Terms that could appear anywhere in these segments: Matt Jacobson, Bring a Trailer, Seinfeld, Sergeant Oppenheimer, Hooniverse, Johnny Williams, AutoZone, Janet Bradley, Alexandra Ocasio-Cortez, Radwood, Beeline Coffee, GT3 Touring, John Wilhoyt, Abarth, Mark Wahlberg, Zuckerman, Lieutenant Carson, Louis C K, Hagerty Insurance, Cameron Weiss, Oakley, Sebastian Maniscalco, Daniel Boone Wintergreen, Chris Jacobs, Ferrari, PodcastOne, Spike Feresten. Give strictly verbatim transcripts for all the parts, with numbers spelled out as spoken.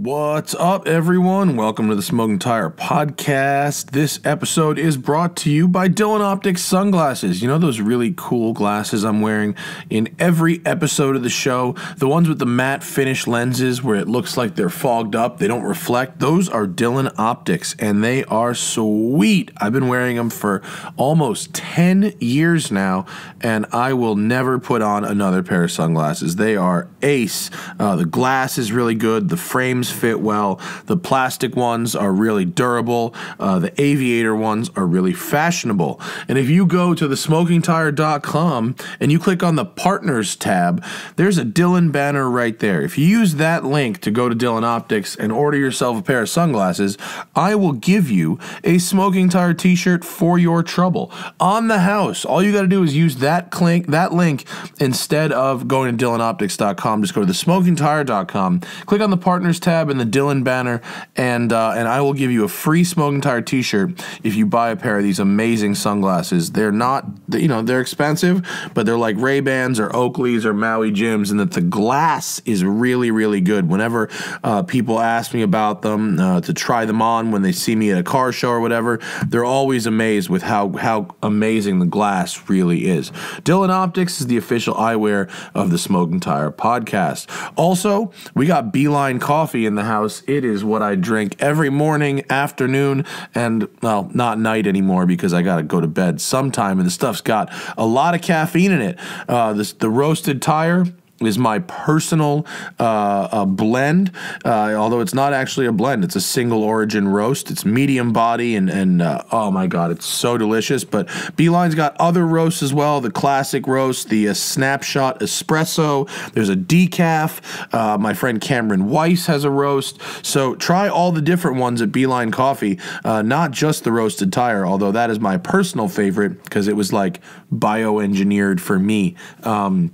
What's up, everyone? Welcome to the Smoking Tire podcast. This episode is brought to you by Dylan Optics sunglasses. You know those really cool glasses I'm wearing in every episode of the show? The ones with the matte finish lenses where it looks like they're fogged up, they don't reflect. Those are Dylan Optics, and they are sweet. I've been wearing them for almost ten years now, and I will never put on another pair of sunglasses. They are ace. Uh, the glass is really good. The frame's fit well. The plastic ones are really durable. Uh, the aviator ones are really fashionable. And if you go to the smoking tire dot com and you click on the partners tab, there's a Dylan banner right there. If you use that link to go to Dylan Optics and order yourself a pair of sunglasses, I will give you a Smoking Tire t-shirt for your trouble on the house. All you got to do is use that link, that link instead of going to dylan optics dot com. Just go to the smoking tire dot com, click on the partners tab and the Dylan banner, and uh, and I will give you a free Smoking Tire t-shirt if you buy a pair of these amazing sunglasses. They're not, you know, they're expensive, but they're like Ray-Bans or Oakleys or Maui Jims, and that the glass is really, really good. Whenever uh, people ask me about them, uh, to try them on when they see me at a car show or whatever, they're always amazed with how, how amazing the glass really is. Dylan Optics is the official eyewear of the Smoking Tire podcast. Also, we got Beeline Coffee in the house. It is what I drink every morning, afternoon, and, well, not night anymore because I got to go to bed sometime, and the stuff's got a lot of caffeine in it. Uh, this, the roasted tire is my personal uh, a blend, uh, although it's not actually a blend. It's a single origin roast. It's medium body, and, and uh, oh my God, it's so delicious. But Beeline's got other roasts as well, the classic roast, the uh, snapshot espresso. There's a decaf. Uh, my friend Cameron Weiss has a roast. So try all the different ones at Beeline Coffee, uh, not just the roasted tire, although that is my personal favorite because it was like bioengineered for me. Um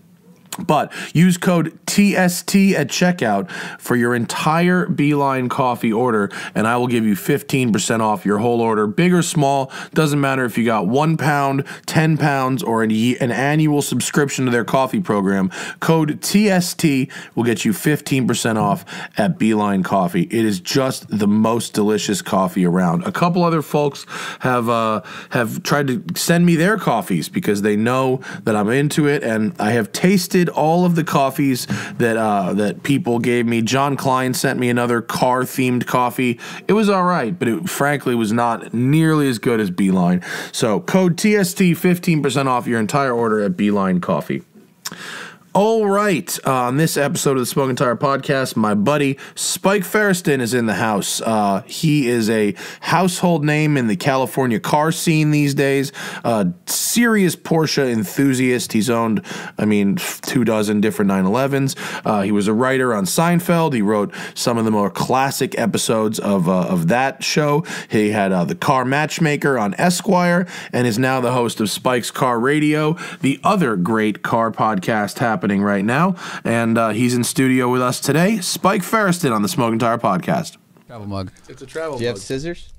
But use code T S T at checkout for your entire Beeline Coffee order, and I will give you fifteen percent off your whole order, big or small. Doesn't matter if you got one pound, ten pounds, or an, an annual subscription to their coffee program. Code T S T will get you fifteen percent off at Beeline Coffee. It is just the most delicious coffee around. A couple other folks have uh, have tried to send me their coffees because they know that I'm into it, and I have tasted all of the coffees that uh, that people gave me. John Klein sent me another car-themed coffee. It was all right, but it frankly was not nearly as good as Beeline. So code T S T, fifteen percent off your entire order at Beeline Coffee. All right, uh, on this episode of the Smoking Tire podcast, my buddy Spike Feresten is in the house. Uh, he is a household name in the California car scene these days, uh, serious Porsche enthusiast. He's owned, I mean, two dozen different nine elevens. Uh, he was a writer on Seinfeld. He wrote some of the more classic episodes of, uh, of that show. He had uh, the Car Matchmaker on Esquire and is now the host of Spike's Car Radio, the other great car podcast happening right now, and uh, he's in studio with us today, Spike Feresten on the Smoking Tire podcast. Travel mug. It's a travel mug. Do you mug. have scissors?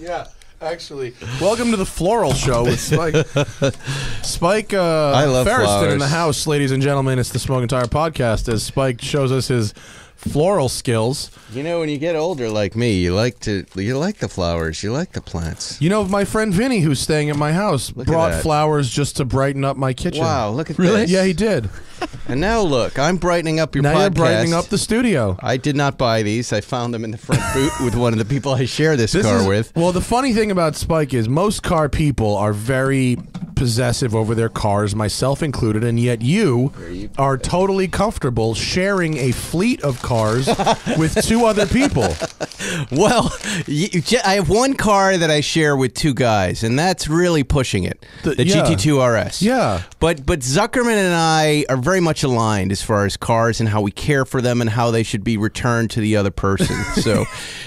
Yeah, actually. Welcome to the floral show with Spike. Spike uh, I love Feresten flowers. In the house, ladies and gentlemen. It's the Smoking Tire podcast as Spike shows us his floral skills. You know, when you get older like me, you like to you like the flowers, you like the plants. You know, my friend Vinny, who's staying at my house, look brought flowers just to brighten up my kitchen. Wow, look at really? This. Yeah, he did. And now look, I'm brightening up your now podcast. Now you're brightening up the studio. I did not buy these. I found them in the front boot with one of the people I share this, this car is, with. Well, the funny thing about Spike is most car people are very possessive over their cars, myself included, and yet you, you are totally comfortable sharing a fleet of cars with two other people. Well, you, I have one car that I share with two guys, and that's really pushing it. The, the yeah. G T two R S. Yeah. But, but Zuckerman and I are very much aligned as far as cars and how we care for them and how they should be returned to the other person. So,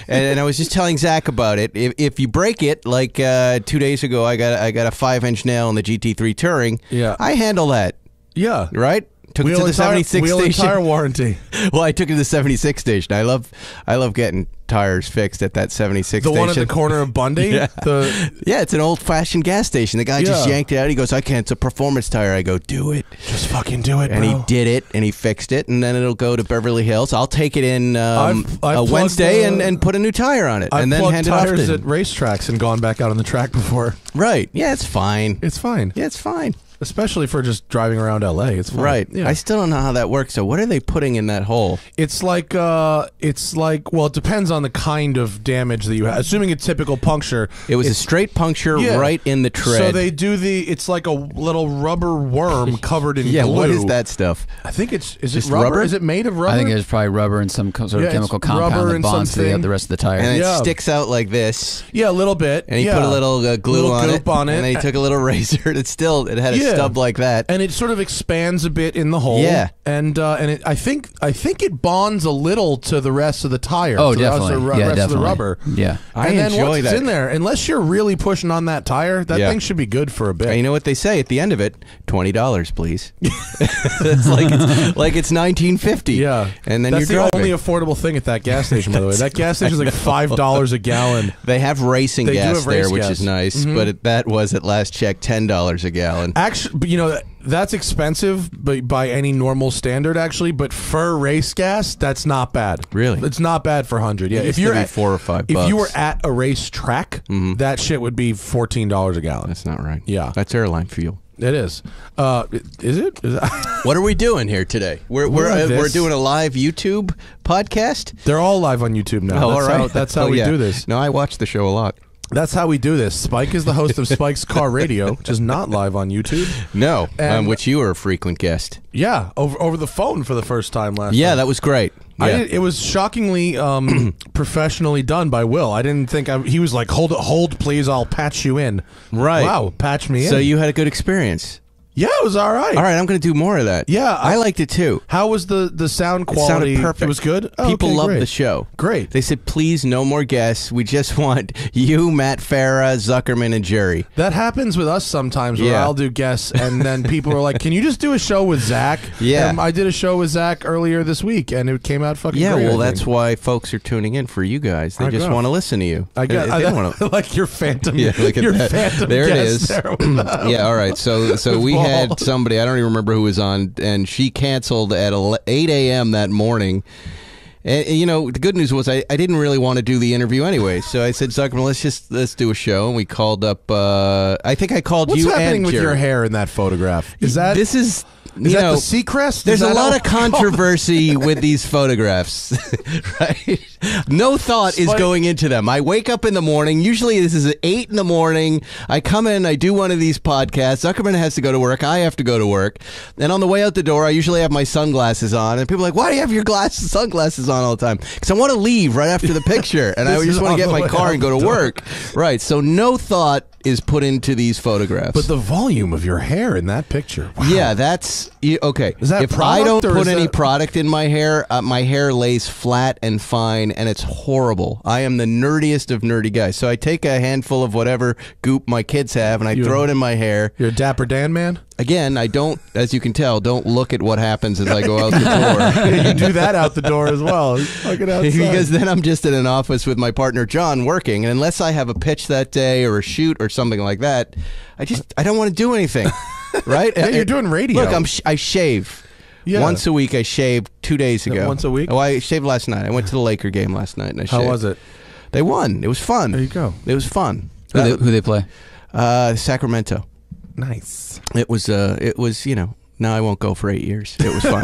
and, and I was just telling Zach about it. If, if you break it, like uh, two days ago, I got I got a five inch nail in the G T three Touring. Yeah, I handle that. Yeah, right. Took wheel it to the tire, seventy-six wheel station. Wheel and tire warranty. Well, I took it to the seventy-six station. I love, I love getting tires fixed at that seventy-six the station. The one at the corner of Bundy? Yeah. The... yeah, it's an old-fashioned gas station. The guy yeah. just yanked it out. He goes, I can't. It's a performance tire. I go, do it. Just fucking do it, and bro. he did it, and he fixed it, and then it'll go to Beverly Hills. I'll take it in um, I've, I've a Wednesday and, and put a new tire on it. I've and then hand it off to tires at racetracks and gone back out on the track before. Right. Yeah, it's fine. It's fine. Yeah, it's fine. Especially for just driving around L A, it's fun. Right. Yeah. I still don't know how that works. So, what are they putting in that hole? It's like, uh, it's like, well, it depends on the kind of damage that you have. Assuming a typical puncture, it was a straight puncture yeah. right in the tread. So they do the. It's like a little rubber worm covered in yeah, glue. Yeah. What is that stuff? I think it's is just it rubber? rubber? Is it made of rubber? I think it's probably rubber and some sort of yeah, chemical compound that bonds to the, the rest of the tire, and yeah. it sticks out like this. Yeah, a little bit. And he yeah. put a little uh, glue little on, it, on it, and then he took a little razor. It still it had a yeah. stub like that, and it sort of expands a bit in the hole. Yeah, and uh, and it, I think I think it bonds a little to the rest of the tire. Oh, definitely. The yeah, rest definitely. Of the rubber. Yeah, I and enjoy then once that. It's in there, unless you're really pushing on that tire, that yeah. thing should be good for a bit. And you know what they say at the end of it? Twenty dollars, please. It's like it's like it's nineteen fifty. Yeah, and then that's you're the driving. Only affordable thing at that gas station. By the way, that gas station is like five dollars a gallon. They have racing they gas have race there, gas. Which is nice. Mm-hmm. But it, that was at last check ten dollars a gallon. Actually, but you know, that's expensive but by any normal standard, actually. But for race gas, that's not bad. Really? It's not bad for one hundred. Yeah, if you're at four or five bucks. If you were at a race track, mm-hmm. that shit would be fourteen dollars a gallon. That's not right. Yeah. That's airline fuel. It is. Uh, is it? Is that what are we doing here today? We're we're uh, we're doing a live YouTube podcast. They're all live on YouTube now. Oh, that's all right. How, that's how oh, we yeah. do this. No, I watch the show a lot. That's how we do this. Spike is the host of Spike's Car Radio, which is not live on YouTube. No, and, um, which you were a frequent guest. Yeah, over over the phone for the first time last Yeah, night. That was great. Yeah. I did, it was shockingly um, professionally done by Will. I didn't think I, he was like, hold, hold, please, I'll patch you in. Right. Wow, patch me in. So you had a good experience. Yeah, it was all right. All right, I'm going to do more of that. Yeah. I, I liked it, too. How was the, the sound quality? It sounded perfect. It was good? Oh, People okay, loved great. the show. Great. They said, please, no more guests. We just want you, Matt Farah, Zuckerman, and Jerry. That happens with us sometimes where yeah. I'll do guests, and then people are like, can you just do a show with Zach? Yeah. Um, I did a show with Zach earlier this week, and it came out fucking yeah, great. Yeah, well, that's why folks are tuning in for you guys. They I just want to listen to you. I guess. They, they I, I like your phantom yeah, look at your that. phantom There it is. There yeah, all right. So, so we... had somebody, I don't even remember who was on, and she canceled at eight A M that morning. And, and you know, the good news was I, I didn't really want to do the interview anyway, so I said, Zuckerman, let's just let's do a show. And we called up. Uh, I think I called What's you. What's happening and with Jerry. Your hair in that photograph? Is that this is? Is you that know, the Seacrest? There's a lot of controversy with these photographs, right? No thought Spike. is going into them. I wake up in the morning. Usually this is at eight in the morning. I come in, I do one of these podcasts. Zuckerman has to go to work. I have to go to work. And on the way out the door, I usually have my sunglasses on. And people are like, why do you have your glasses, sunglasses on all the time? Because I want to leave right after the picture. And I just want to get my car and go to work. Right. So no thought is put into these photographs. But the volume of your hair in that picture. Wow. Yeah, that's... Okay. Is that if I don't put any that... product in my hair, uh, my hair lays flat and fine, and it's horrible. I am the nerdiest of nerdy guys. So I take a handful of whatever goop my kids have, and I you, throw it in my hair. You're a Dapper Dan man? Again, I don't, as you can tell, don't look at what happens as I go out the door. You do that out the door as well. Because then I'm just in an office with my partner, John, working. And unless I have a pitch that day or a shoot or something like that, I just, I don't want to do anything. Right? Yeah, you're doing radio. Look, I'm sh I shave. Yeah. Once a week, I shaved two days ago. Once a week? Oh, I shaved last night. I went to the Laker game last night and I How shaved. How was it? They won. It was fun. There you go. It was fun. Who uh, they, who they play? Uh, Sacramento. Nice. It was, uh, it was, you know, no, I won't go for eight years. It was fun.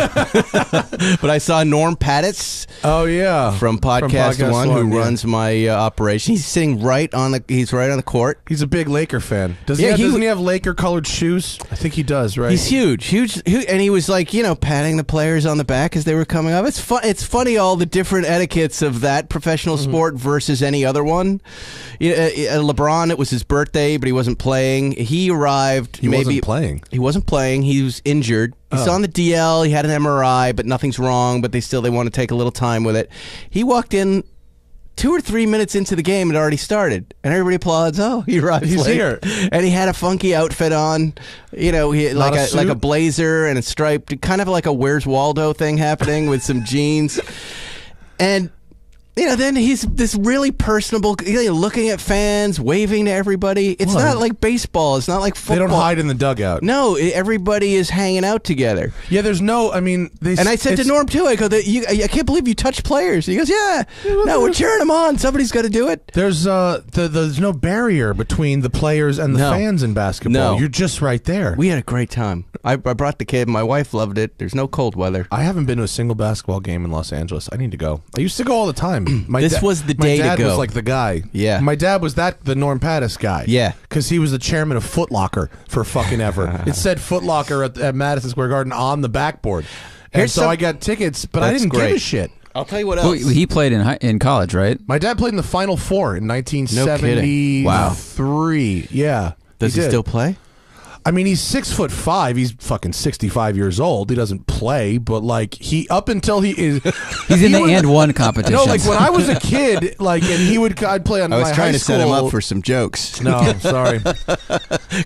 But I saw Norm Patitz. Oh, yeah. From Podcast One, who yeah. runs my uh, operation. He's sitting right on the, he's right on the court. He's a big Laker fan. Does yeah, he, have, he Doesn't he have Laker-colored shoes? I think he does, right? He's huge. huge. And he was like, you know, patting the players on the back as they were coming up. It's, fu it's funny all the different etiquettes of that professional mm-hmm. sport versus any other one. You know, uh, LeBron, it was his birthday, but he wasn't playing. He arrived. He maybe, wasn't playing. He wasn't playing. He was injured. Injured. He's oh. on the D L. He had an M R I, but nothing's wrong. But they still they want to take a little time with it. He walked in two or three minutes into the game, it already started, and everybody applauds. Oh, he arrived He's late. Here, and he had a funky outfit on, you know, he, like a, a like a blazer and a striped, kind of like a Where's Waldo thing happening with some jeans, and. You know, then he's this really personable, you know, looking at fans, waving to everybody. It's what? Not like baseball. It's not like football. They don't hide in the dugout. No, everybody is hanging out together. Yeah, there's no, I mean... They, and I said to Norm, too, I go, you, I can't believe you touch players. He goes, yeah, no, we're cheering them on. Somebody's got to do it. There's uh, the, there's no barrier between the players and the no. fans in basketball. No. You're just right there. We had a great time. I, I brought the kid. My wife loved it. There's no cold weather. I haven't been to a single basketball game in Los Angeles. I need to go. I used to go all the time. My this was the day to go. My dad was like the guy. Yeah. My dad was that the Norm Pattis guy. Yeah. Because he was the chairman of Foot Locker for fucking ever. It said Foot Locker at, at Madison Square Garden on the backboard. And Here's so some, I got tickets, but I didn't great. give a shit. I'll tell you what else. Well, he played in high, in college, right? My dad played in the Final Four in nineteen seventy-three. No wow. Yeah. Does he, he still play? I mean, he's six foot five. He's fucking sixty-five years old. He doesn't play, but like he up until he is, he's he in the was, and one competition. No, like when I was a kid, like and he would I'd play on. I was my trying to school. set him up for some jokes. No, I'm sorry.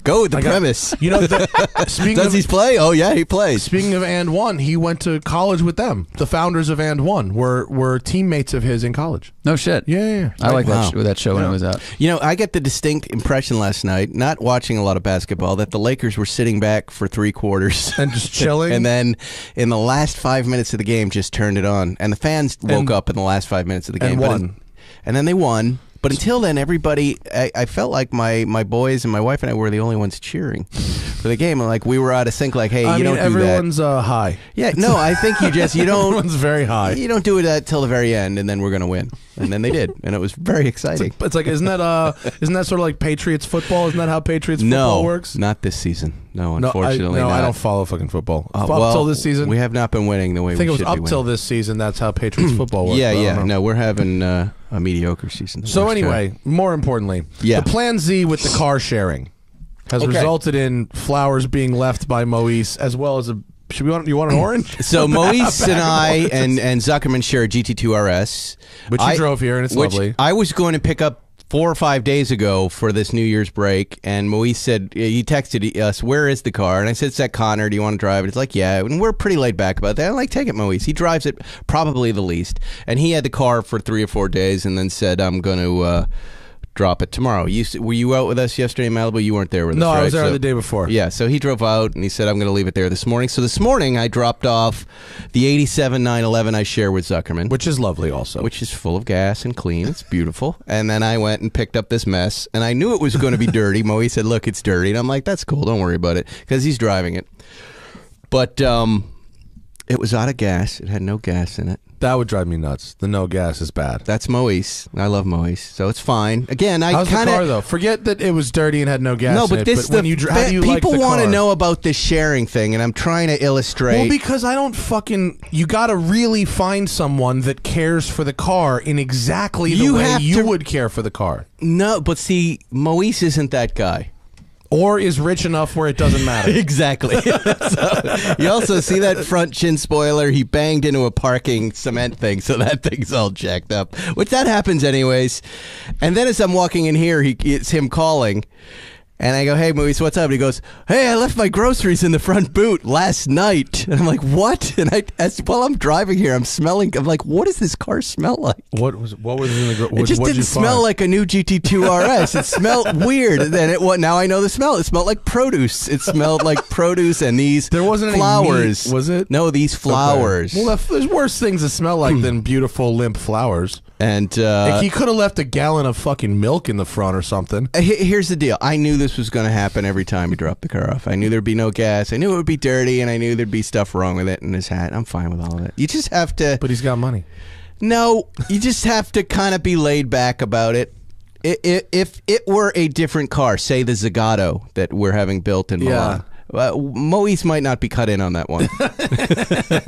Go with the I premise. Got, you know, the, speaking does he play? Oh yeah, he plays. Speaking of and one, he went to college with them. The founders of and one were were teammates of his in college. No shit. Yeah, yeah, yeah. I like wow. that, sh that show yeah. when it was out. You know, I got the distinct impression last night, not watching a lot of basketball, that the Lakers were sitting back for three quarters and just chilling, and then in the last five minutes of the game, just turned it on, and the fans woke and, up in the last five minutes of the game and won, in, and then they won. But until then, everybody, I, I felt like my my boys and my wife and I were the only ones cheering for the game. And like we were out of sync. Like, hey, I you mean, don't do that. Everyone's uh, high. Yeah, it's no, I think you just you don't. Everyone's very high. You don't do that till the very end, and then we're gonna win. And then they did, and it was very exciting. It's like, it's like isn't that uh, isn't that sort of like Patriots football? Isn't that how Patriots football no, works? Not this season. No, unfortunately, no. I, no, not. I don't follow fucking football. Uh, up well, till this season, we have not been winning the way we should be winning. I think it was up till this season. That's how Patriots football works. Yeah, yeah. No, we're having. Uh, A mediocre season. So anyway, show. more importantly, yeah. the Plan Z with the car sharing has okay. resulted in flowers being left by Moise, as well as a. Should we want? You want an orange? So Moise and I and and Zuckerman share a G T two R S, which I, you drove here, and it's which lovely. I was going to pick up four or five days ago for this New Year's break, and Moise said he texted us, "Where is the car?" And I said, "It's at Connor. Do you want to drive it?" It's like, "Yeah." And we're pretty laid back about that. I like take it, Moise. He drives it probably the least, and he had the car for three or four days, and then said, "I'm going to uh, drop it tomorrow." You were you out with us yesterday in Malibu? You weren't there with us. No, I was there the day before. Yeah, so he drove out, and he said, "I'm going to leave it there this morning." So this morning, I dropped off the eighty-seven nine eleven I share with Zuckerman, which is lovely, also, which is full of gas and clean. It's beautiful. And then I went and picked up this mess, and I knew it was going to be dirty. Moe said, "Look, it's dirty," and I'm like, "That's cool. Don't worry about it," because he's driving it. But um, it was out of gas. It had no gas in it. That would drive me nuts. The no gas is bad. That's Moise. I love Moise, so it's fine. Again, I kind of though. Forget that it was dirty and had no gas. No, but in this it, but the when you, how do you people like want to know about this sharing thing, and I'm trying to illustrate. Well, because I don't fucking. You got to really find someone that cares for the car in exactly the you way you to, would care for the car. No, but see, Moise isn't that guy. Or is rich enough where it doesn't matter. Exactly. So, you also see that front chin spoiler. He banged into a parking cement thing, so that thing's all jacked up. Which that happens anyways. And then as I'm walking in here, he, it's him calling. And I go, "Hey, Moise, what's up?" And he goes, "Hey, I left my groceries in the front boot last night." And I'm like, "What?" And I, as while I'm driving here, I'm smelling. I'm like, "What does this car smell like?" What was what was in the grocery? It just what didn't did smell find? like a new G T two R S. It smelled weird. Then it what? Now I know the smell. It smelled like produce. It smelled like produce and these. There wasn't flowers. Any meat, was it? No, these flowers. Okay. Well, there's worse things to smell like than beautiful limp flowers. And uh, like he could have left a gallon of fucking milk in the front or something. Here's the deal. I knew this was going to happen every time he dropped the car off. I knew there'd be no gas. I knew it would be dirty, and I knew there'd be stuff wrong with it in his hat. I'm fine with all of it. You just have to... But he's got money. No, you just have to kind of be laid back about it. If it were a different car, say the Zagato that we're having built in Milan, yeah. Uh, Moise might not be cut in on that one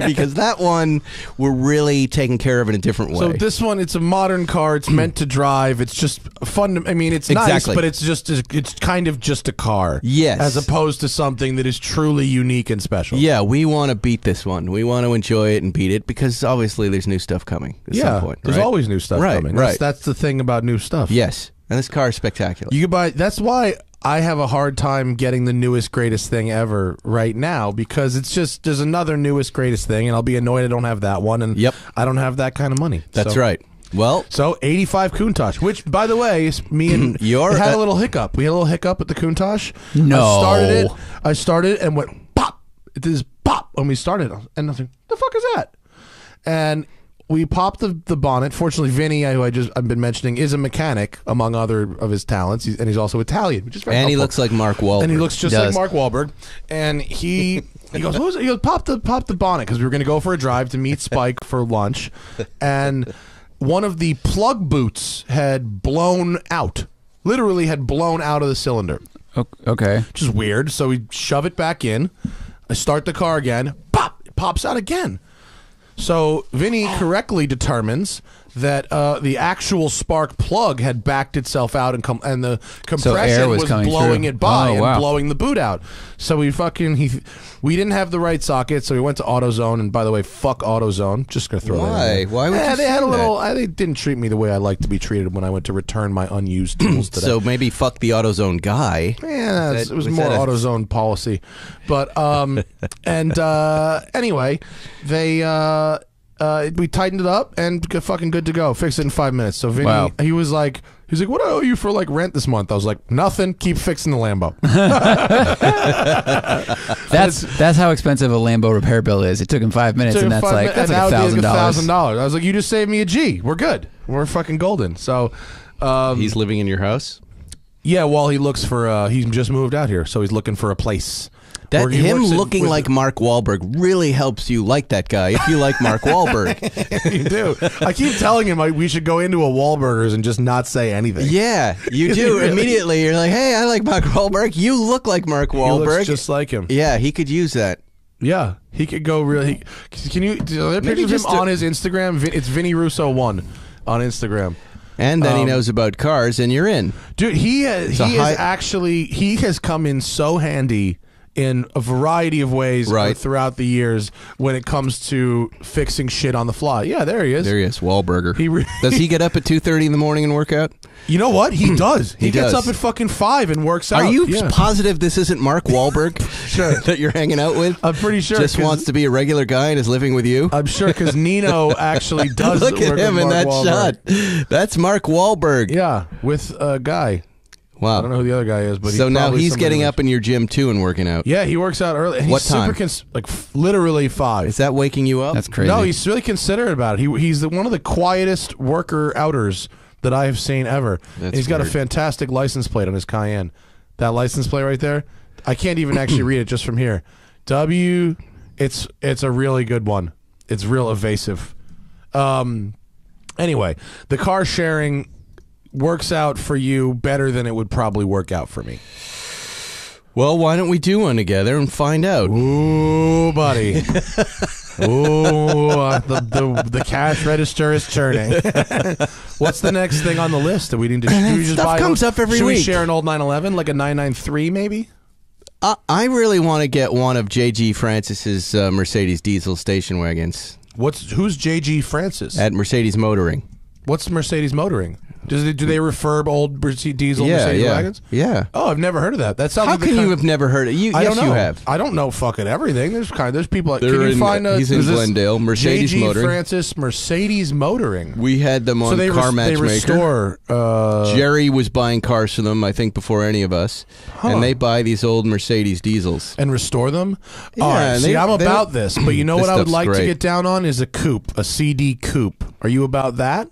because that one we're really taking care of in a different way. So this one, it's a modern car. It's meant to drive. It's just fun. I mean, it's exactly. nice, but it's just it's kind of just a car. Yes, as opposed to something that is truly unique and special. Yeah, we want to beat this one. We want to enjoy it and beat it because obviously there's new stuff coming. At yeah, some point, there's right? always new stuff right, coming. Right, that's, that's the thing about new stuff. Yes, and this car is spectacular. You could buy. That's why. I have a hard time getting the newest, greatest thing ever right now because it's just, there's another newest, greatest thing, and I'll be annoyed I don't have that one, and yep. I don't have that kind of money. That's so. right. Well, so eighty-five Countach, which, by the way, me and your, had uh, a little hiccup. We had a little hiccup at the Countach. No. I started it, I started and went, pop. It is pop. And we started, and nothing. The fuck is that? And we popped the, the bonnet. Fortunately, Vinny, who I just I've been mentioning, is a mechanic among other of his talents, he's, and he's also Italian, which is very and helpful. He looks like Mark Wahlberg, and he looks just Does. like Mark Wahlberg. And he he goes, Who's, he goes, pop the pop the bonnet because we were going to go for a drive to meet Spike for lunch, and one of the plug boots had blown out, literally had blown out of the cylinder. Okay, which is weird. So we shove it back in. I start the car again. Pop! It pops out again. So Vinny correctly determines that uh, the actual spark plug had backed itself out and com and the compression so was, was blowing through. it by oh, and wow. blowing the boot out. So we fucking he, we didn't have the right socket, so we went to AutoZone. And by the way, fuck AutoZone. Just gonna throw Why? that. In Why? Why would eh, you? They had a little. I, they didn't treat me the way I like to be treated when I went to return my unused tools today. So maybe fuck the AutoZone guy. Yeah, that, it was, was more AutoZone policy. But um, and uh, anyway, they. Uh, Uh, we tightened it up and fucking good to go. Fixed it in five minutes. So Vinny, wow. he was like, he's like, what do I owe you for like rent this month? I was like, nothing. Keep fixing the Lambo. that's that's how expensive a Lambo repair bill is. It took him five minutes, and that's like that's like a thousand dollars. I was like, you just saved me a G. We're good. We're fucking golden. So um, he's living in your house. Yeah. Well, he looks for. Uh, he's just moved out here, so he's looking for a place. That him looking like Mark Wahlberg really helps you like that guy if you like Mark Wahlberg. You do. I keep telling him I, we should go into a Wahlburgers and just not say anything. Yeah, you do. Really? Immediately, you're like, hey, I like Mark Wahlberg. You look like Mark Wahlberg. He looks just like him. Yeah, he could use that. Yeah, he could go really. He, can you? Are there pictures of him on his Instagram? It's Vinny Russo one on Instagram. And then um, he knows about cars, and you're in, dude. He has, he is actually he has come in so handy in a variety of ways right. throughout the years when it comes to fixing shit on the fly. Yeah, there he is. There he is, Wahlberger. He re does he get up at two thirty in the morning and work out? You know what? He does. He, he gets does. up at fucking five and works out. Are you yeah. positive this isn't Mark Wahlberg sure. that you're hanging out with? I'm pretty sure. Just wants to be a regular guy and is living with you? I'm sure, because Nino actually does Look at work him in that Wahlberg. shot. That's Mark Wahlberg. Yeah, with a guy. Wow. I don't know who the other guy is, but so he's now he's getting up in your gym too and working out. Yeah, he works out early. He's what time? Super like literally five. Is that waking you up? That's crazy. No, he's really considerate about it. He he's the, one of the quietest worker outers that I have seen ever. He's got a fantastic license plate on his Cayenne. That license plate right there, I can't even actually read it just from here. W, it's it's a really good one. It's real evasive. Um, anyway, the car sharing works out for you better than it would probably work out for me. Well, why don't we do one together and find out? Ooh, buddy. Ooh, uh, the, the, the cash register is churning. What's the next thing on the list that we need to do? That we just stuff buy comes a, up every should week. Should we share an old nine eleven, like a nine ninety-three maybe? Uh, I really want to get one of J G. Francis's uh, Mercedes diesel station wagons. What's, who's J G. Francis? At Mercedes Motoring. What's Mercedes Motoring? Does it, do they refurb old diesel yeah, Mercedes yeah, wagons? Yeah. Oh, I've never heard of that. That sounds. How like can you have never heard of it? You, I yes, don't know. you have. I don't know fucking everything. There's kind. Of, there's people. Like, can in, you find a? He's in Glendale. Mercedes J G. Motoring. Francis Mercedes Motoring. We had them on so they Car Matchmaker. They restore. Uh, Jerry was buying cars for them, I think, before any of us, huh. and they buy these old Mercedes diesels and restore them. Yeah, all right. See, they, I'm they, about they, this, but you know what I would like great. to get down on is a coupe, a C D coupe. Are you about that?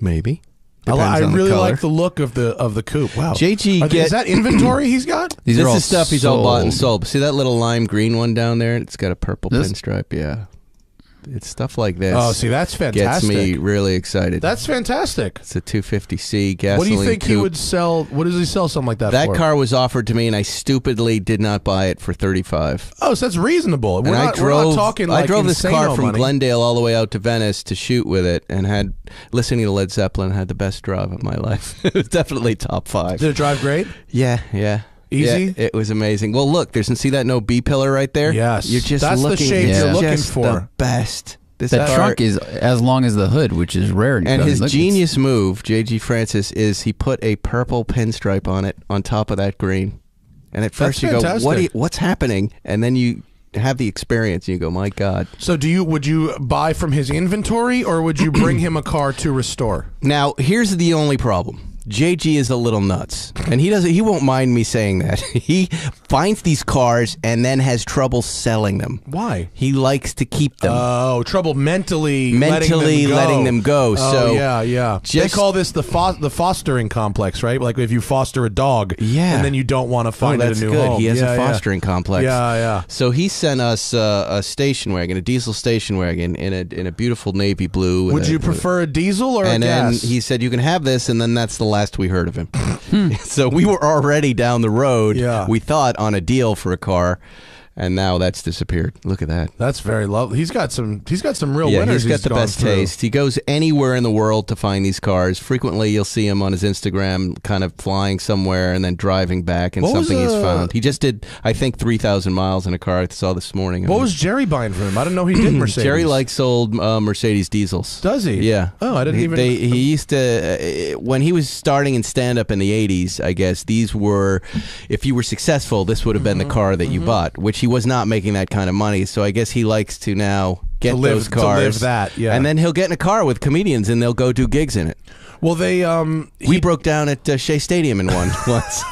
Maybe. I really like the look of the of the coupe. Wow, J G, get, is that inventory he's got? These this are all is stuff he's sold. all bought and sold. See that little lime green one down there? It's got a purple this? pinstripe. Yeah, it's stuff like this. Oh, see, that's fantastic. Gets me really excited. That's fantastic. It's a two fifty C gasoline. What do you think coupe. He would sell? What does he sell something like that, that for? That car was offered to me, and I stupidly did not buy it for thirty-five. Oh, so that's reasonable. We're, not, drove, we're not talking like I drove this car from money. Glendale all the way out to Venice to shoot with it, and had listening to Led Zeppelin, had the best drive of my life. It was definitely top five. Did it drive great? Yeah, yeah. Easy? Yeah, it was amazing. Well, look, there's see that no B pillar right there? Yes. You're just That's looking, the shape yeah. you're looking just for. The best. This that truck is as long as the hood, which is rare. And his look, genius move, J G. Francis, is he put a purple pinstripe on it on top of that green. And at first That's you fantastic. go, what? You, what's happening? And then you have the experience. And you go, my God. So do you? Would you buy from his inventory, or would you bring him a car to restore? Now, here's the only problem. J G is a little nuts, and he doesn't. He won't mind me saying that. He finds these cars and then has trouble selling them. Why? He likes to keep them. Oh, trouble mentally, mentally letting them go. Letting them go. Oh, so yeah, yeah. They call this the fo the fostering complex, right? Like if you foster a dog, yeah, and then you don't want to find oh, that's it a new good. home. He has yeah, a fostering yeah. complex. Yeah, yeah. So he sent us uh, a station wagon, a diesel station wagon, in a in a beautiful navy blue. Would a, you prefer a diesel or and a gas? Then he said you can have this, and then that's the last we heard of him. hmm. So we were already down the road, yeah. we thought, on a deal for a car, and now that's disappeared. Look at that. That's very lovely. He's got some he's got some real yeah, winners. He's got he's the best through. taste. He goes anywhere in the world to find these cars. Frequently you'll see him on his Instagram kind of flying somewhere and then driving back and what something he's found. He just did, I think, three thousand miles in a car I saw this morning. What I mean. was Jerry buying for him? I didn't know he did Mercedes. Jerry likes old uh, Mercedes diesels. Does he? Yeah. Oh, I didn't he, even they, He used to, uh, when he was starting in stand-up in the eighties, I guess, these were, if you were successful, this would have been mm-hmm. the car that mm-hmm. you bought, which he was not making that kind of money, so I guess he likes to now get to live, those cars. To live that, yeah. And then he'll get in a car with comedians, and they'll go do gigs in it. Well, they um, we he, broke down at uh, Shea Stadium in one once.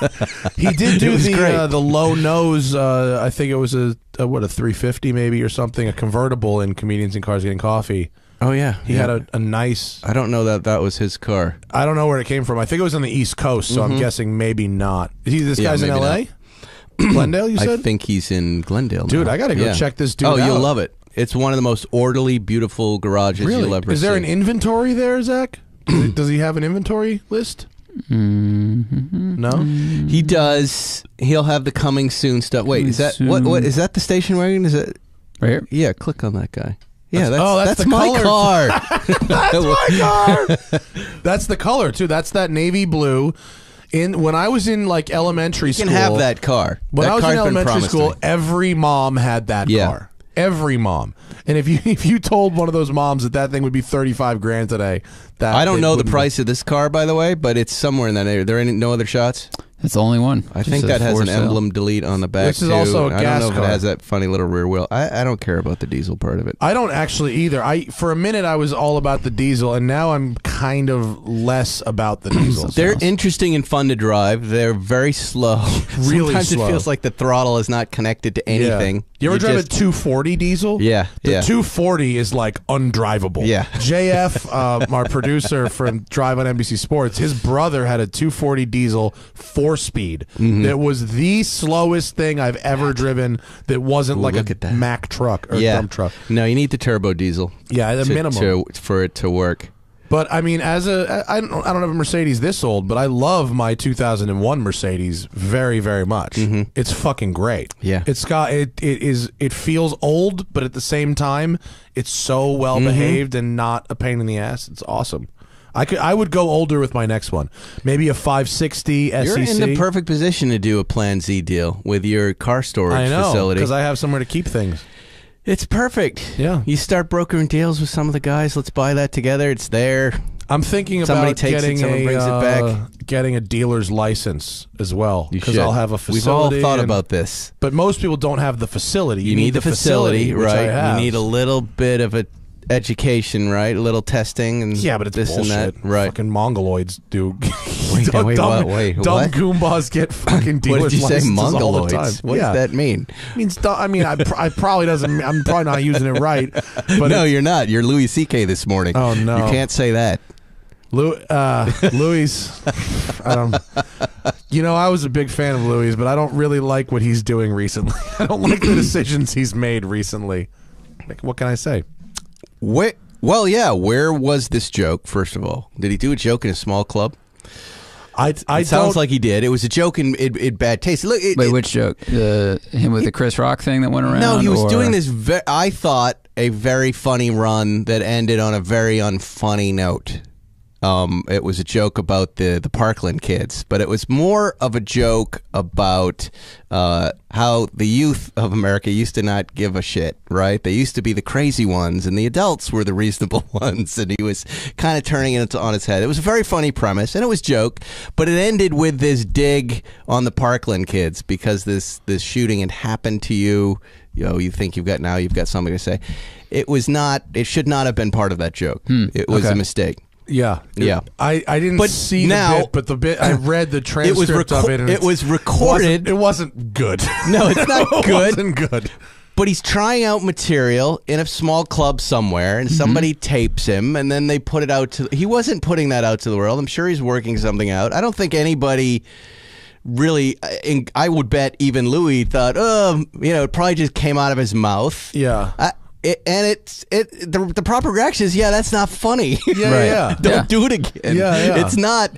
He did do the uh, the low nose. Uh, I think it was a, a what a three fifty maybe or something, a convertible in Comedians in Cars Getting Coffee. Oh yeah, he yeah. had a, a nice. I don't know that that was his car. I don't know where it came from. I think it was on the East Coast, so mm-hmm. I'm guessing maybe not. He, this yeah, guy's in L A. Not. Glendale, you said? I think he's in Glendale now. Dude, I gotta go yeah. check this dude oh, out. Oh, you'll love it. It's one of the most orderly, beautiful garages really? you'll ever see. Is there see. an inventory there, Zach? Does he have an inventory list? No? He does. He'll have the coming soon stuff. Wait, coming is that soon. what what is that the station wagon? Is it right here? Yeah, click on that guy. Yeah, that's, that's, oh, that's, that's the my color. car. That's my car. That's the color too. That's that navy blue. In when I was in like elementary school, you can have that car. When that I was in elementary school, me. every mom had that yeah. car. Every mom. And if you if you told one of those moms that that thing would be thirty five grand today, that I don't know the price be. of this car, by the way, but it's somewhere in that area. There ain't no other shots. That's the only one. I Just think that has an sale. emblem delete on the back. This is too. also a gas I don't know if car. it has that funny little rear wheel. I, I don't care about the diesel part of it. I don't actually either. I For a minute, I was all about the diesel, and now I'm kind of less about the diesel. They're awesome. interesting and fun to drive. They're very slow. Really Sometimes slow. Sometimes it feels like the throttle is not connected to anything. Yeah. You ever you drive just, a two forty diesel? Yeah. The yeah. two forty is like undrivable. Yeah. J F, uh, our producer from Drive on N B C Sports, his brother had a two forty diesel four speed. Mm-hmm. That was the slowest thing I've ever driven that wasn't Ooh, like a Mack truck or yeah. dump truck. No, you need the turbo diesel. Yeah, the to, minimum. To, for it to work. But I mean, as a I don't I don't have a Mercedes this old, but I love my two thousand one Mercedes very very much. Mm-hmm. It's fucking great. Yeah, it's got it. It is. It feels old, but at the same time, it's so well mm-hmm. behaved and not a pain in the ass. It's awesome. I could I would go older with my next one, maybe a five sixty S E C. You're in the perfect position to do a Plan Z deal with your car storage I know, facility because I have somewhere to keep things. It's perfect. Yeah. You start brokering deals with some of the guys. Let's buy that together. It's there. I'm thinking Somebody about takes getting it, someone a, brings it back. Uh, getting a dealer's license as well. Because I'll have a facility. We've all thought and, about this. But most people don't have the facility. You, you need, need the facility, facility right? You need a little bit of a education, right? A little testing and yeah, but it's this bullshit. and that, right? Fucking mongoloids do. wait, dumb, wait, dumb, wait, dumb what? goombas get fucking dealers. What did you say, mongoloids? What yeah. does that mean? It means I mean, I, pr I probably doesn't. I'm probably not using it right. But no, you're not. You're Louis C K this morning. Oh no, you can't say that. Lou, uh, Louis, I don't. You know, I was a big fan of Louis, but I don't really like what he's doing recently. I don't like the decisions he's made recently. Like, what can I say? Wait, well, yeah. Where was this joke? First of all, did he do a joke in a small club? I, I it sounds like he did. It was a joke in, in, in bad taste. Look, it, wait, it, which joke? The him with it, the Chris Rock thing that went around. No, he was or? doing this. Ve I thought a very funny run that ended on a very unfunny note. Um, it was a joke about the the Parkland kids, but it was more of a joke about uh, how the youth of America used to not give a shit, right? They used to be the crazy ones, and the adults were the reasonable ones, and he was kind of turning it on its head. It was a very funny premise, and it was a joke, but it ended with this dig on the Parkland kids because this, this shooting had happened to you. You know, you think you've got now, you've got something to say. It was not, it should not have been part of that joke. Hmm, it was okay. a mistake. Yeah, yeah. I, I didn't but see now, the bit, but the bit I read the transcript of it. And it was recorded. Wasn't, it wasn't good. No, it's not good. It wasn't good. But he's trying out material in a small club somewhere, and mm-hmm. somebody tapes him, and then they put it out to. He wasn't putting that out to the world. I'm sure he's working something out. I don't think anybody. Really, I would bet even Louis thought, oh, you know, it probably just came out of his mouth. Yeah. I, It, and it's it the, the proper reaction is yeah that's not funny yeah right. yeah don't yeah. do it again yeah, yeah it's not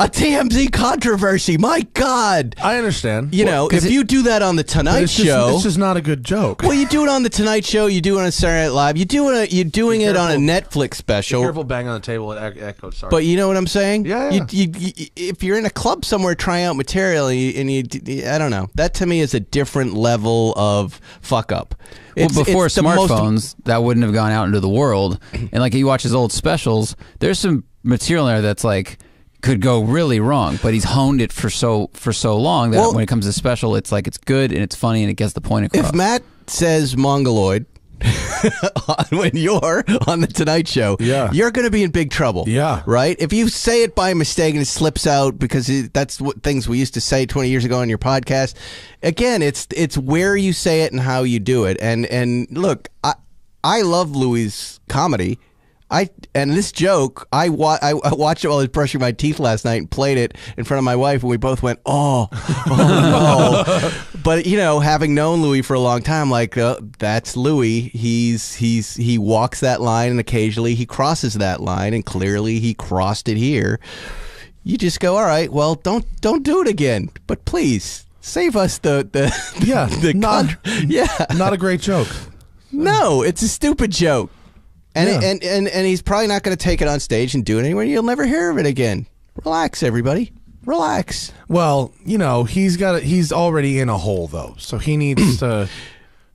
a T M Z controversy, my God. I understand you well, know if it, you do that on the Tonight it's Show just, it's just not a good joke. Well, you do it on the Tonight Show, you do it on Saturday Night Live, you do it you're doing it on a Netflix special. Be careful, bang on the table it echoed, sorry. But you know what I'm saying? Yeah, yeah. You, you, you, if you're in a club somewhere trying out material and you, and you I don't know, that to me is a different level of fuck up. Well, it's, before it's smartphones, that wouldn't have gone out into the world. And like, he watches old specials. There's some material there that's like could go really wrong, but he's honed it for so for so long that well, when it comes to special, it's like it's good and it's funny and it gets the point across. If Matt says mongoloid when you're on the Tonight Show, yeah. you're going to be in big trouble. Yeah, right. If you say it by mistake and it slips out because it, that's what things we used to say twenty years ago on your podcast. Again, it's it's where you say it and how you do it. And and look, I I love Louis' comedy. I and this joke, I, wa I watched it while I was brushing my teeth last night and played it in front of my wife, and we both went, "Oh, oh no!" But you know, having known Louis for a long time, like uh, that's Louis. He's he's he walks that line, and occasionally he crosses that line, and clearly he crossed it here. You just go, "All right, well, don't don't do it again," but please save us the the yeah the not yeah not a great joke. No, it's a stupid joke. And, yeah. and, and and he's probably not going to take it on stage and do it anywhere. You'll never hear of it again. Relax, everybody. Relax. Well, you know, he's got a, he's already in a hole, though. So he needs to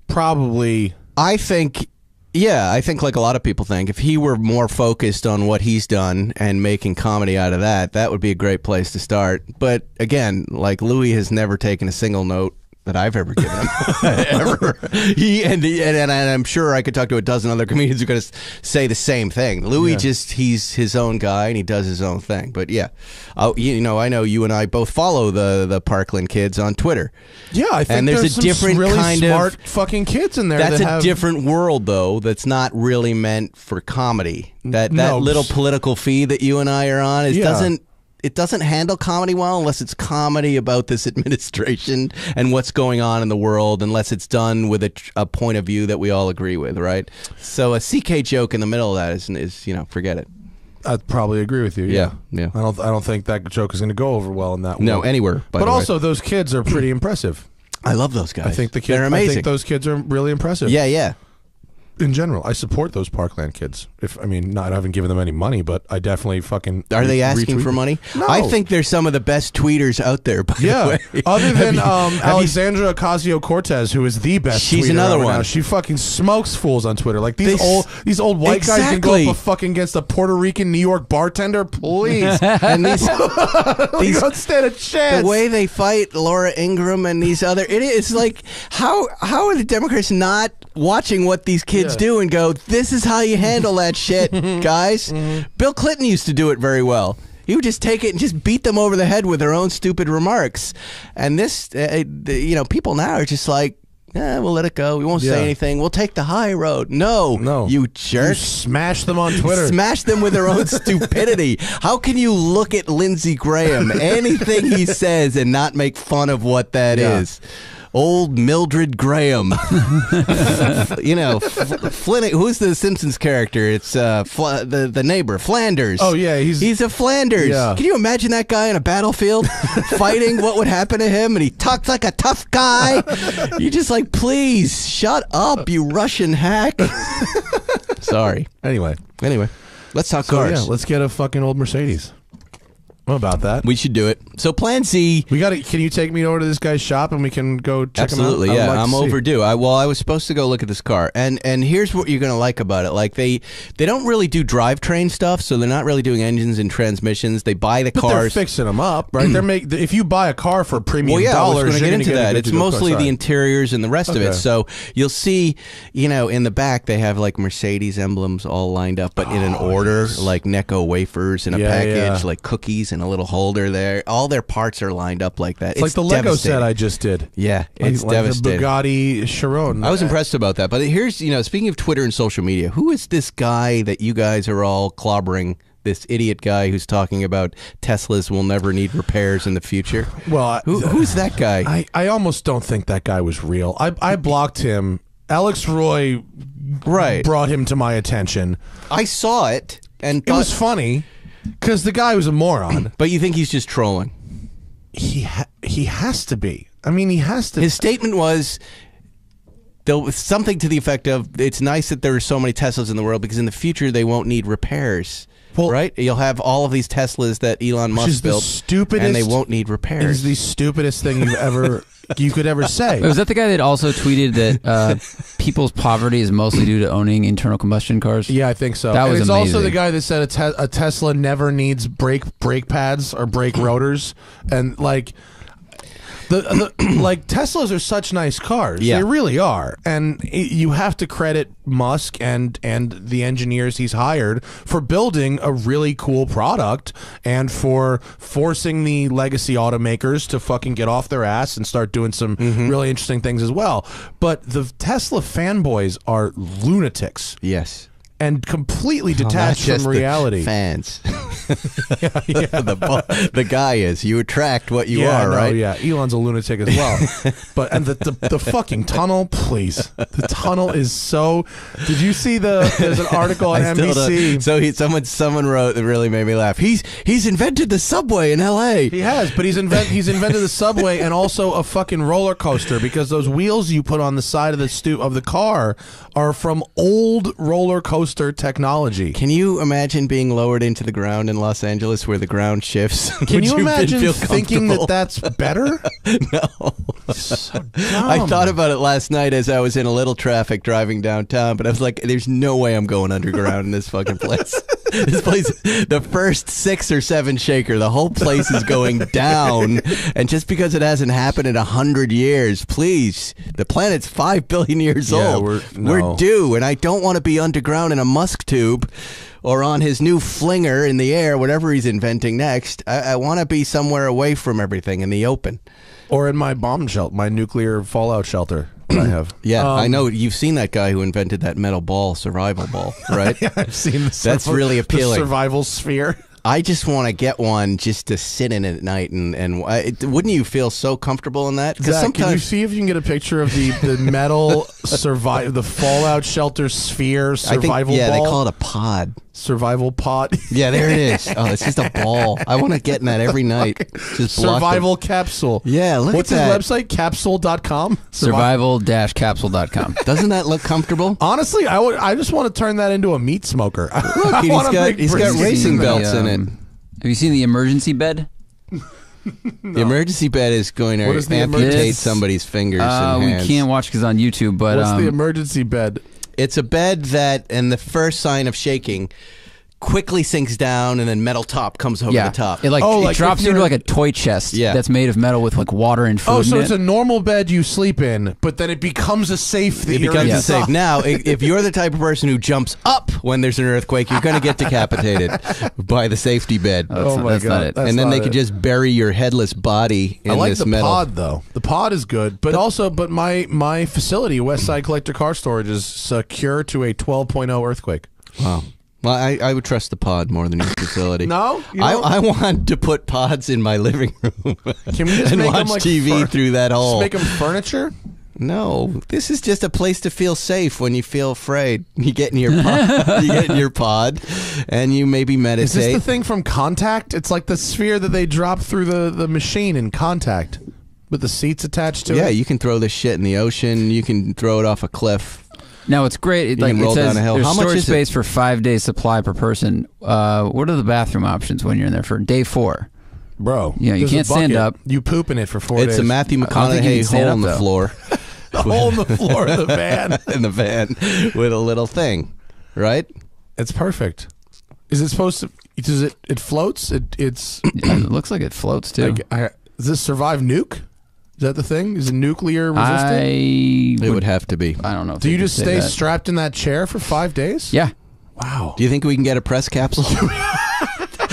probably... I think, yeah, I think like a lot of people think, if he were more focused on what he's done and making comedy out of that, that would be a great place to start. But again, like Louis has never taken a single note that I've ever given him. Ever. He and, and and I'm sure I could talk to a dozen other comedians who are going to say the same thing. Louis yeah. just, he's his own guy and he does his own thing. But yeah, I'll, you know, I know you and I both follow the the Parkland kids on Twitter. Yeah, I think and there's, there's a different really kind smart of smart fucking kids in there. That's that a have... different world though. That's not really meant for comedy. That that no. little political fee that you and I are on is yeah. doesn't. It doesn't handle comedy well unless it's comedy about this administration and what's going on in the world, unless it's done with a, a point of view that we all agree with, right? So a C K joke in the middle of that is, is you know, forget it. I'd probably agree with you. Yeah, yeah. yeah. I don't. I don't think that joke is going to go over well in that. No, way. anywhere. But also, way. those kids are pretty impressive. I love those guys. I think the kids. They're amazing. I think those kids are really impressive. Yeah, yeah. In general, I support those Parkland kids. If I mean, not I haven't given them any money, but I definitely fucking are they asking for money? No. I think they're some of the best tweeters out there. By yeah, the way. other than um, Alexandra Ocasio-Cortez, who is the best. She's tweeter another one. Now. She fucking smokes fools on Twitter. Like these they, old these old white exactly. guys can go up a fucking against a Puerto Rican New York bartender, please. And these, these don't stand a chance. The way they fight Laura Ingraham and these other idiots, it's like how how are the Democrats not watching what these kids? Yeah. do and go, this is how you handle that shit, guys. Mm-hmm. Bill Clinton used to do it very well. He would just take it and just beat them over the head with their own stupid remarks. And this, uh, the, you know, people now are just like, eh, we'll let it go. We won't yeah. say anything. We'll take the high road. No, no, you jerk. You smash them on Twitter. Smash them with their own stupidity. How can you look at Lindsey Graham, anything he says, and not make fun of what that yeah. is? old Mildred Graham. You know, Flynn, who's the Simpsons character? It's uh, Fla the the neighbor, Flanders. Oh yeah, he's he's a Flanders. Yeah. Can you imagine that guy on a battlefield fighting? What would happen to him? And he talks like a tough guy. You're just like, please shut up, you Russian hack. Sorry. Anyway, anyway, let's talk so, cars. Yeah, let's get a fucking old Mercedes. What about that? We should do it. So Plan C. We got to. Can you take me over to this guy's shop and we can go check him out? Absolutely. Yeah, like I'm overdue. I, well, I was supposed to go look at this car, and and here's what you're gonna like about it. Like they they don't really do drivetrain stuff, so they're not really doing engines and transmissions. They buy the but cars, they're fixing them up, right? they're make if you buy a car for premium well, yeah, dollars, I was gonna you're get gonna into get that. It's mostly the interiors and the rest okay. of it. So you'll see, you know, in the back they have like Mercedes emblems all lined up, but oh, in an order, yes. like Necco wafers in a yeah, package, yeah. like cookies. And a little holder there. All their parts are lined up like that. It's, it's like the Lego set I just did. Yeah, it's like, devastating. Like the Bugatti Chiron. I was impressed about that. But here's, you know, speaking of Twitter and social media, who is this guy that you guys are all clobbering? This idiot guy who's talking about Teslas will never need repairs in the future. Well, who, who's that guy? I, I almost don't think that guy was real. I, I blocked him. Alex Roy right. brought him to my attention. I saw it. and thought, It was funny. Because the guy was a moron. But you think he's just trolling? He ha he has to be. I mean, he has to. His statement was, though, something to the effect of, it's nice that there are so many Teslas in the world because in the future they won't need repairs. Well, right? You'll have all of these Teslas that Elon Musk which is built, the stupidest, and they won't need repairs. It is the stupidest thing you've ever... you could ever say. Wait, was that the guy that also tweeted that uh, people's poverty is mostly due to owning internal combustion cars? Yeah, I think so. That and was it's amazing. Also the guy that said a, te a Tesla never needs brake brake pads or brake rotors, and like the, the like Teslas are such nice cars. Yeah. They really are, and it, you have to credit Musk and and the engineers he's hired for building a really cool product and for forcing the legacy automakers to fucking get off their ass and start doing some mm-hmm. really interesting things as well. But the Tesla fanboys are lunatics. Yes. And completely detached oh, from reality. The fans. yeah, yeah. The, the guy is. You attract what you yeah, are, no, right? Yeah, Elon's a lunatic as well. But and the, the the fucking tunnel, please. The tunnel is so. Did you see the? There's an article on N B C. So he, someone someone wrote that really made me laugh. He's he's invented the subway in L A. He has, but he's invent he's invented the subway and also a fucking roller coaster because those wheels you put on the side of the stu of the car are from old roller coasters. Technology. Can you imagine being lowered into the ground in Los Angeles where the ground shifts? Can Would you imagine feel thinking that that's better? No. So dumb. I thought about it last night as I was in a little traffic driving downtown, but I was like, there's no way I'm going underground in this fucking place. This place, the first six or seven shaker, the whole place is going down. And just because it hasn't happened in a hundred years, please, the planet's five billion years yeah, old. We're, no. we're due, and I don't want to be underground in a Musk tube or on his new flinger in the air, whatever he's inventing next. I, I want to be somewhere away from everything in the open. Or in my bomb shelter, my nuclear fallout shelter. I have. Yeah, um, I know. You've seen that guy who invented that metal ball, survival ball, right? Yeah, I've seen the survival, That's really appealing. The survival sphere. I just want to get one just to sit in at night, and, and it, wouldn't you feel so comfortable in that? Zach, sometimes... can you see if you can get a picture of the, the metal survive the fallout shelter sphere survival I think, yeah, ball? Yeah, they call it a pod. Survival pod. Yeah, there it is. Oh, it's just a ball. I want to get in that every night. Just survival capsule. Yeah, look What's at that. What's his website? Capsule dot com? Survival dash capsule dot com. Doesn't that look comfortable? Honestly, I, would, I just want to turn that into a meat smoker. Look, he's got, he's got racing belts the, um, in it. Have you seen the emergency bed? No. The emergency bed is going to is amputate somebody's fingers uh, and hands. We can't watch because on YouTube. But what's um, the emergency bed? It's a bed that, in the first sign of shaking, quickly sinks down, and then metal top comes over yeah. the top. It like, oh, it like drops into like a toy chest yeah. that's made of metal with like water and food. Oh, so in it's it. a normal bed you sleep in, but then it becomes a safe. That it becomes a safe. Now, if you're the type of person who jumps up when there's an earthquake, you're going to get decapitated by the safety bed. Oh, that's, oh my that's God, not it. That's and then they it. could just bury your headless body in I like this the metal. Pod though. The pod is good, but the also, but my my facility, Westside Collector Car Storage, is secure to a twelve point oh earthquake. Wow. Well, I, I would trust the pod more than your facility. No? You I, I want to put pods in my living room. Can we just and make watch them like T V through that hole. Just make them furniture? No. This is just a place to feel safe when you feel afraid. You get in your pod, you get in your pod and you maybe meditate. Is this the thing from Contact? It's like the sphere that they drop through the, the machine in Contact with the seats attached to yeah, it. Yeah, you can throw this shit in the ocean. You can throw it off a cliff. No, it's great. It, like, it says there's How storage much is space it? for five days supply per person. Uh, what are the bathroom options when you're in there for day four? Bro. Yeah, you, know, you can't stand up. You poop in it for four it's days. It's a Matthew McConaughey hole up, in the though. floor. The hole in the floor of the van. In the van with a little thing, right? It's perfect. Is it supposed to... Does it... It floats? It, it's... It looks like it floats, too. I, I, does this survive nuke? Is that the thing? Is it nuclear resistant? I it would, would have to be. I don't know. Do you just stay that. strapped in that chair for five days? Yeah. Wow. Do you think we can get a press capsule?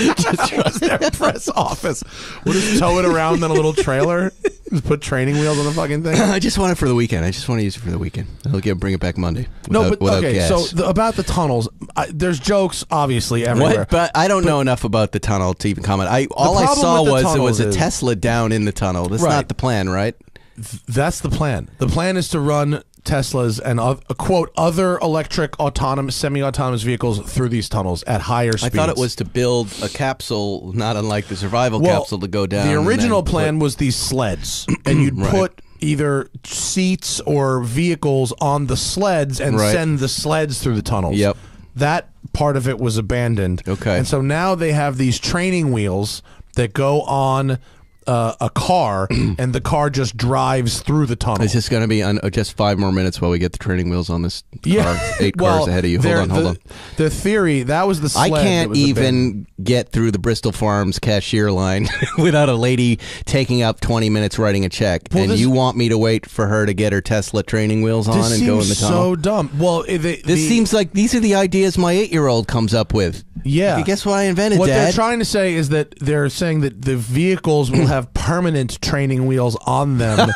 Just trust their press office. We'll just tow it around in a little trailer. Just put training wheels on the fucking thing. I just want it for the weekend. I just want to use it for the weekend. I'll get, bring it back Monday. Without, no, but okay. Gas. So the, about the tunnels, I, there's jokes obviously everywhere. What? But I don't but, know enough about the tunnel to even comment. I all I saw was it was a is, Tesla down in the tunnel. That's right. Not the plan, right? Th that's the plan. The plan is to run Teslas and uh, quote other electric autonomous semi-autonomous vehicles through these tunnels at higher speeds. I thought it was to build a capsule not unlike the survival well, capsule to go down. The original plan was these sleds and you'd right. put either seats or vehicles on the sleds and right. send the sleds through the tunnels. Yep. That part of it was abandoned. Okay. And so now they have these training wheels that go on Uh, a car, and the car just drives through the tunnel. It's just going to be un just five more minutes while we get the training wheels on this yeah. car. Eight well, cars ahead of you. Hold on, hold the, on. The theory, that was the sled. I can't even get through the Bristol Farms cashier line without a lady taking up twenty minutes writing a check, well, and this, you want me to wait for her to get her Tesla training wheels on and go in the tunnel? This seems so dumb. Well, the, This the, seems like these are the ideas my eight-year-old comes up with. Yeah. Like, guess what I invented, What Dad. they're trying to say is that they're saying that the vehicles will have permanent training wheels on them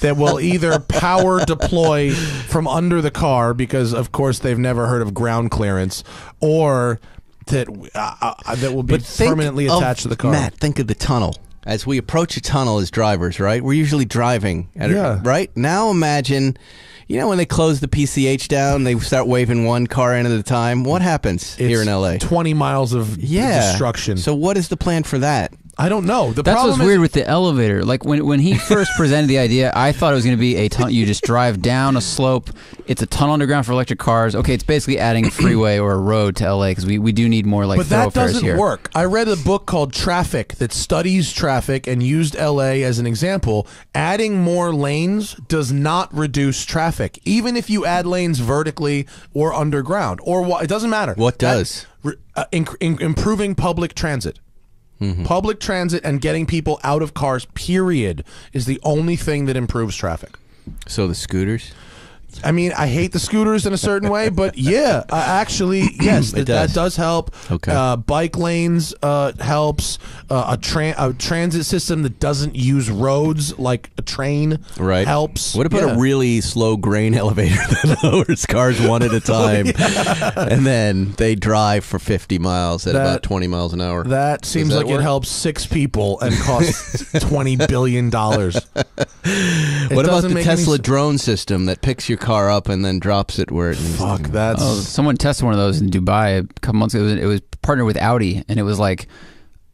that will either power deploy from under the car because, of course, they've never heard of ground clearance, or that uh, that will be permanently attached of, to the car. Matt, think of the tunnel. As we approach a tunnel as drivers, right? We're usually driving. At yeah. a, right? Now imagine, you know, when they close the P C H down, they start waving one car in at a time. What happens it's here in L A? twenty miles of yeah. destruction. So what is the plan for that? I don't know. The That's what's weird with the elevator. Like, when, when he first presented the idea, I thought it was going to be a tunnel. You just drive down a slope. It's a tunnel underground for electric cars. Okay, it's basically adding a freeway or a road to L A because we, we do need more, like, but thoroughfares here. But that doesn't here. work. I read a book called Traffic that studies traffic and used L A as an example. Adding more lanes does not reduce traffic, even if you add lanes vertically or underground. or It doesn't matter. What does? That, uh, in, in, improving public transit. Mm-hmm. Public transit and getting people out of cars, period, is the only thing that improves traffic. So the scooters? I mean, I hate the scooters in a certain way, but yeah, uh, actually, yes, it does. that does help. Okay. Uh, bike lanes uh, helps. Uh, a, tra a transit system that doesn't use roads like a train right. helps. What about yeah. a really slow grain elevator that lowers cars one at a time, yeah. and then they drive for fifty miles at that, about twenty miles an hour? That seems that like work? it helps six people and costs twenty billion dollars. What about the Tesla drone system that picks your car up and then drops it where it needs to go? Fuck, that's... Oh, someone tested one of those in Dubai a couple months ago. It was, it was partnered with Audi, and it was like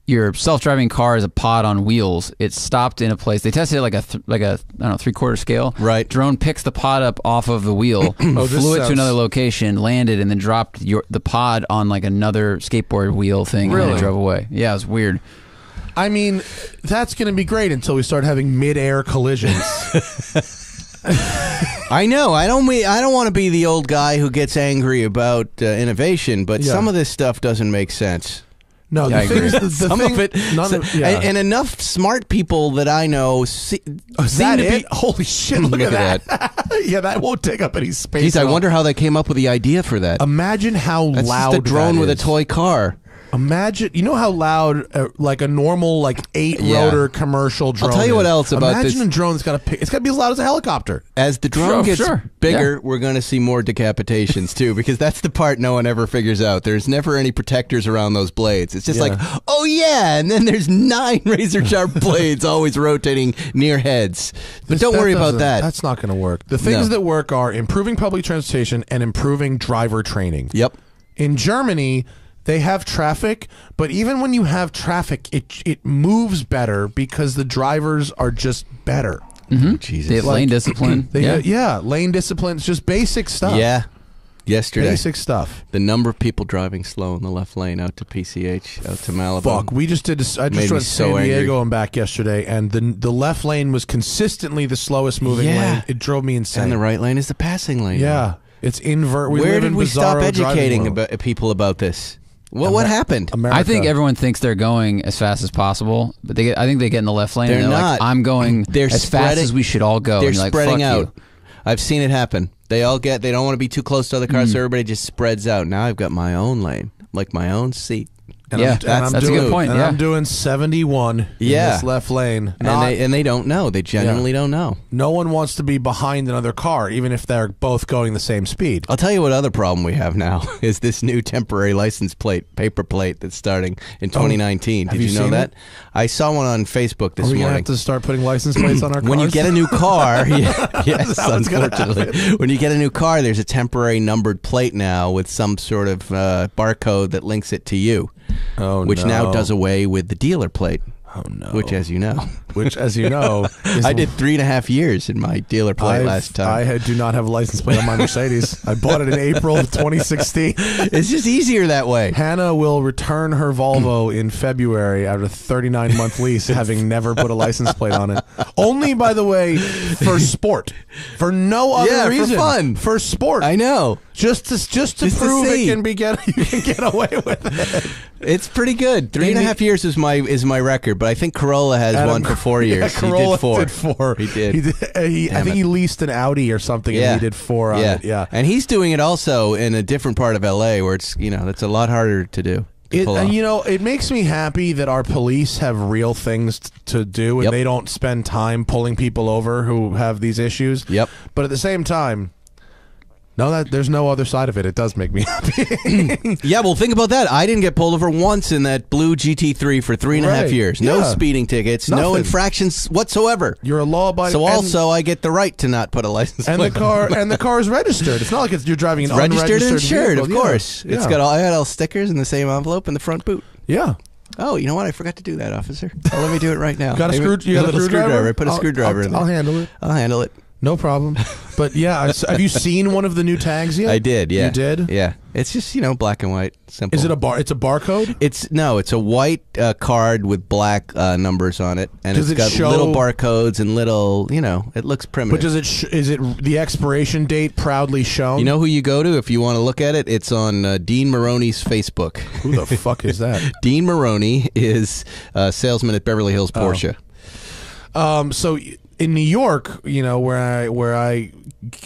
your self-driving car is a pod on wheels. It stopped in a place. They tested it like a, th like a I don't know, three-quarter scale. Right. Drone picks the pod up off of the wheel, oh, flew it sounds... to another location, landed, and then dropped your, the pod on like another skateboard wheel thing, really? and then it drove away. Yeah, it was weird. I mean, that's going to be great until we start having mid-air collisions. I know. I don't. I don't want to be the old guy who gets angry about uh, innovation, but yeah. some of this stuff doesn't make sense. No, the thing is, the, the some thing, of it, none so, of, yeah. and, and enough smart people that I know. See, oh, is that it? Be, holy shit! Look, look at, at that. that. Yeah, that won't take up any space. Jeez, I wonder how they came up with the idea for that. Imagine how That's loud just a drone that is. with a toy car. Imagine, you know how loud, uh, like a normal, like eight rotor yeah. commercial drone. I'll tell you is. what else about Imagine this. Imagine a drone that's got to. It's got to be as loud as a helicopter. As the drone sure, gets sure. bigger, yeah. we're going to see more decapitations too, because that's the part no one ever figures out. There's never any protectors around those blades. It's just yeah. like, oh yeah, and then there's nine razor sharp blades always rotating near heads. But this, don't that worry about that. That's not going to work. The things no. that work are improving public transportation and improving driver training. Yep. In Germany, they have traffic, but even when you have traffic, it it moves better because the drivers are just better. Mm-hmm. Jesus. They have like, lane discipline. They, yeah. yeah, lane discipline. It's just basic stuff. Yeah. Yesterday. Basic stuff. The number of people driving slow in the left lane out to P C H, out to Malibu. Fuck, we just did this, I just went to San so Diego angry. and back yesterday, and the the left lane was consistently the slowest moving yeah. lane. It drove me insane. And the right lane is the passing lane. Yeah. It's invert. We Where did we stop educating about, people about this? What, what happened? America. I think everyone thinks they're going as fast as possible, but they get, I think they get in the left lane they're and they're not. like, I'm going they're as fast as we should all go. They're like, spreading out. You. I've seen it happen. They all get, they don't want to be too close to other cars, mm. so everybody just spreads out. Now I've got my own lane, like my own seat. And yeah, I'm, that's, and I'm that's doing, a good point. And yeah. I'm doing seventy-one yeah. in this left lane. Not, and, they, and they don't know. They genuinely yeah. don't know. No one wants to be behind another car, even if they're both going the same speed. I'll tell you what other problem we have now is this new temporary license plate, paper plate that's starting in twenty nineteen. Oh, Did you, you know that? It? I saw one on Facebook this Are we morning. We're going to have to start putting license plates on our cars? When you get a new car, yeah, yes, unfortunately. When you get a new car, there's a temporary numbered plate now with some sort of uh, barcode that links it to you. Oh, which no. now does away with the dealer plate. Oh no! Which, as you know, which, as you know, I did three and a half years in my dealer plate I've, last time. I had, do not have a license plate on my Mercedes. I bought it in April of twenty sixteen. It's just easier that way. Hannah will return her Volvo in February after a thirty-nine month lease, having never put a license plate on it. Only, by the way, for sport, for no other yeah, reason. For fun, for sport. I know. Just to just to just prove to it can be get you can get away with it. It's pretty good. Three and a half years is my is my record, but I think Corolla has Adam, one for four years. Yeah, Corolla he did four. Did four. He did. He did he, I think it. he leased an Audi or something, yeah. and he did four on yeah. it. Yeah, and he's doing it also in a different part of L A, where it's you know that's a lot harder to do. To it, uh, you know, it makes me happy that our police have real things to do, and yep. they don't spend time pulling people over who have these issues. Yep. But at the same time. No, that there's no other side of it. It does make me happy. Yeah, well, think about that. I didn't get pulled over once in that blue G T three for three and right. a half years. No yeah. speeding tickets, Nothing. no infractions whatsoever. You're a law-abiding. So also, I get the right to not put a license. And plate the car, on. and the car is registered. It's not like it's, you're driving an it's unregistered registered and insured, vehicle. Of course. Yeah. It's yeah. got all. I had all stickers in the same envelope in the front boot. Yeah. Oh, you know what? I forgot to do that, officer. Oh, let me do it right now. Got a, Maybe, screw, you got a little screwdriver? screwdriver. I put a I'll, screwdriver I'll, in there. I'll handle it. I'll handle it. No problem. But yeah, have you seen one of the new tags yet? I did, yeah. You did? Yeah. It's just, you know, black and white. Simple. Is it a bar? It's a barcode? It's No, it's a white uh, card with black uh, numbers on it. And does it's it got show... little barcodes and little, you know, it looks primitive. But does it sh is it the expiration date proudly shown? You know who you go to if you want to look at it? It's on uh, Dean Maroney's Facebook. Who the fuck is that? Dean Maroney is a salesman at Beverly Hills Porsche. Oh. Um, so... In New York, you know, where I, where I,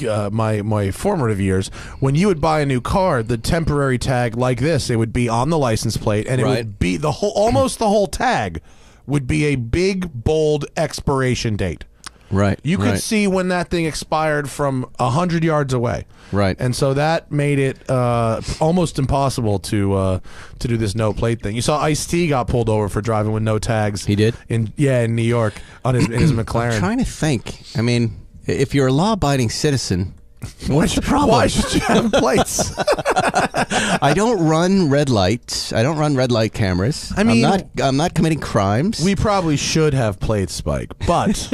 uh, my my formative years, when you would buy a new car, the temporary tag like this, it would be on the license plate, and it right. would be the whole, almost the whole tag, would be a big bold expiration date. Right. You could right. see when that thing expired from a hundred yards away. Right. And so that made it uh, almost impossible to uh, to do this no plate thing. You saw Ice-T got pulled over for driving with no tags. He did. In yeah, in New York on his in his McLaren. I'm trying to think. I mean, if you're a law-abiding citizen, what's the problem? Why should you have plates? I don't run red lights. I don't run red light cameras. I mean, I'm not, I'm not committing crimes. We probably should have plates, Spike, but.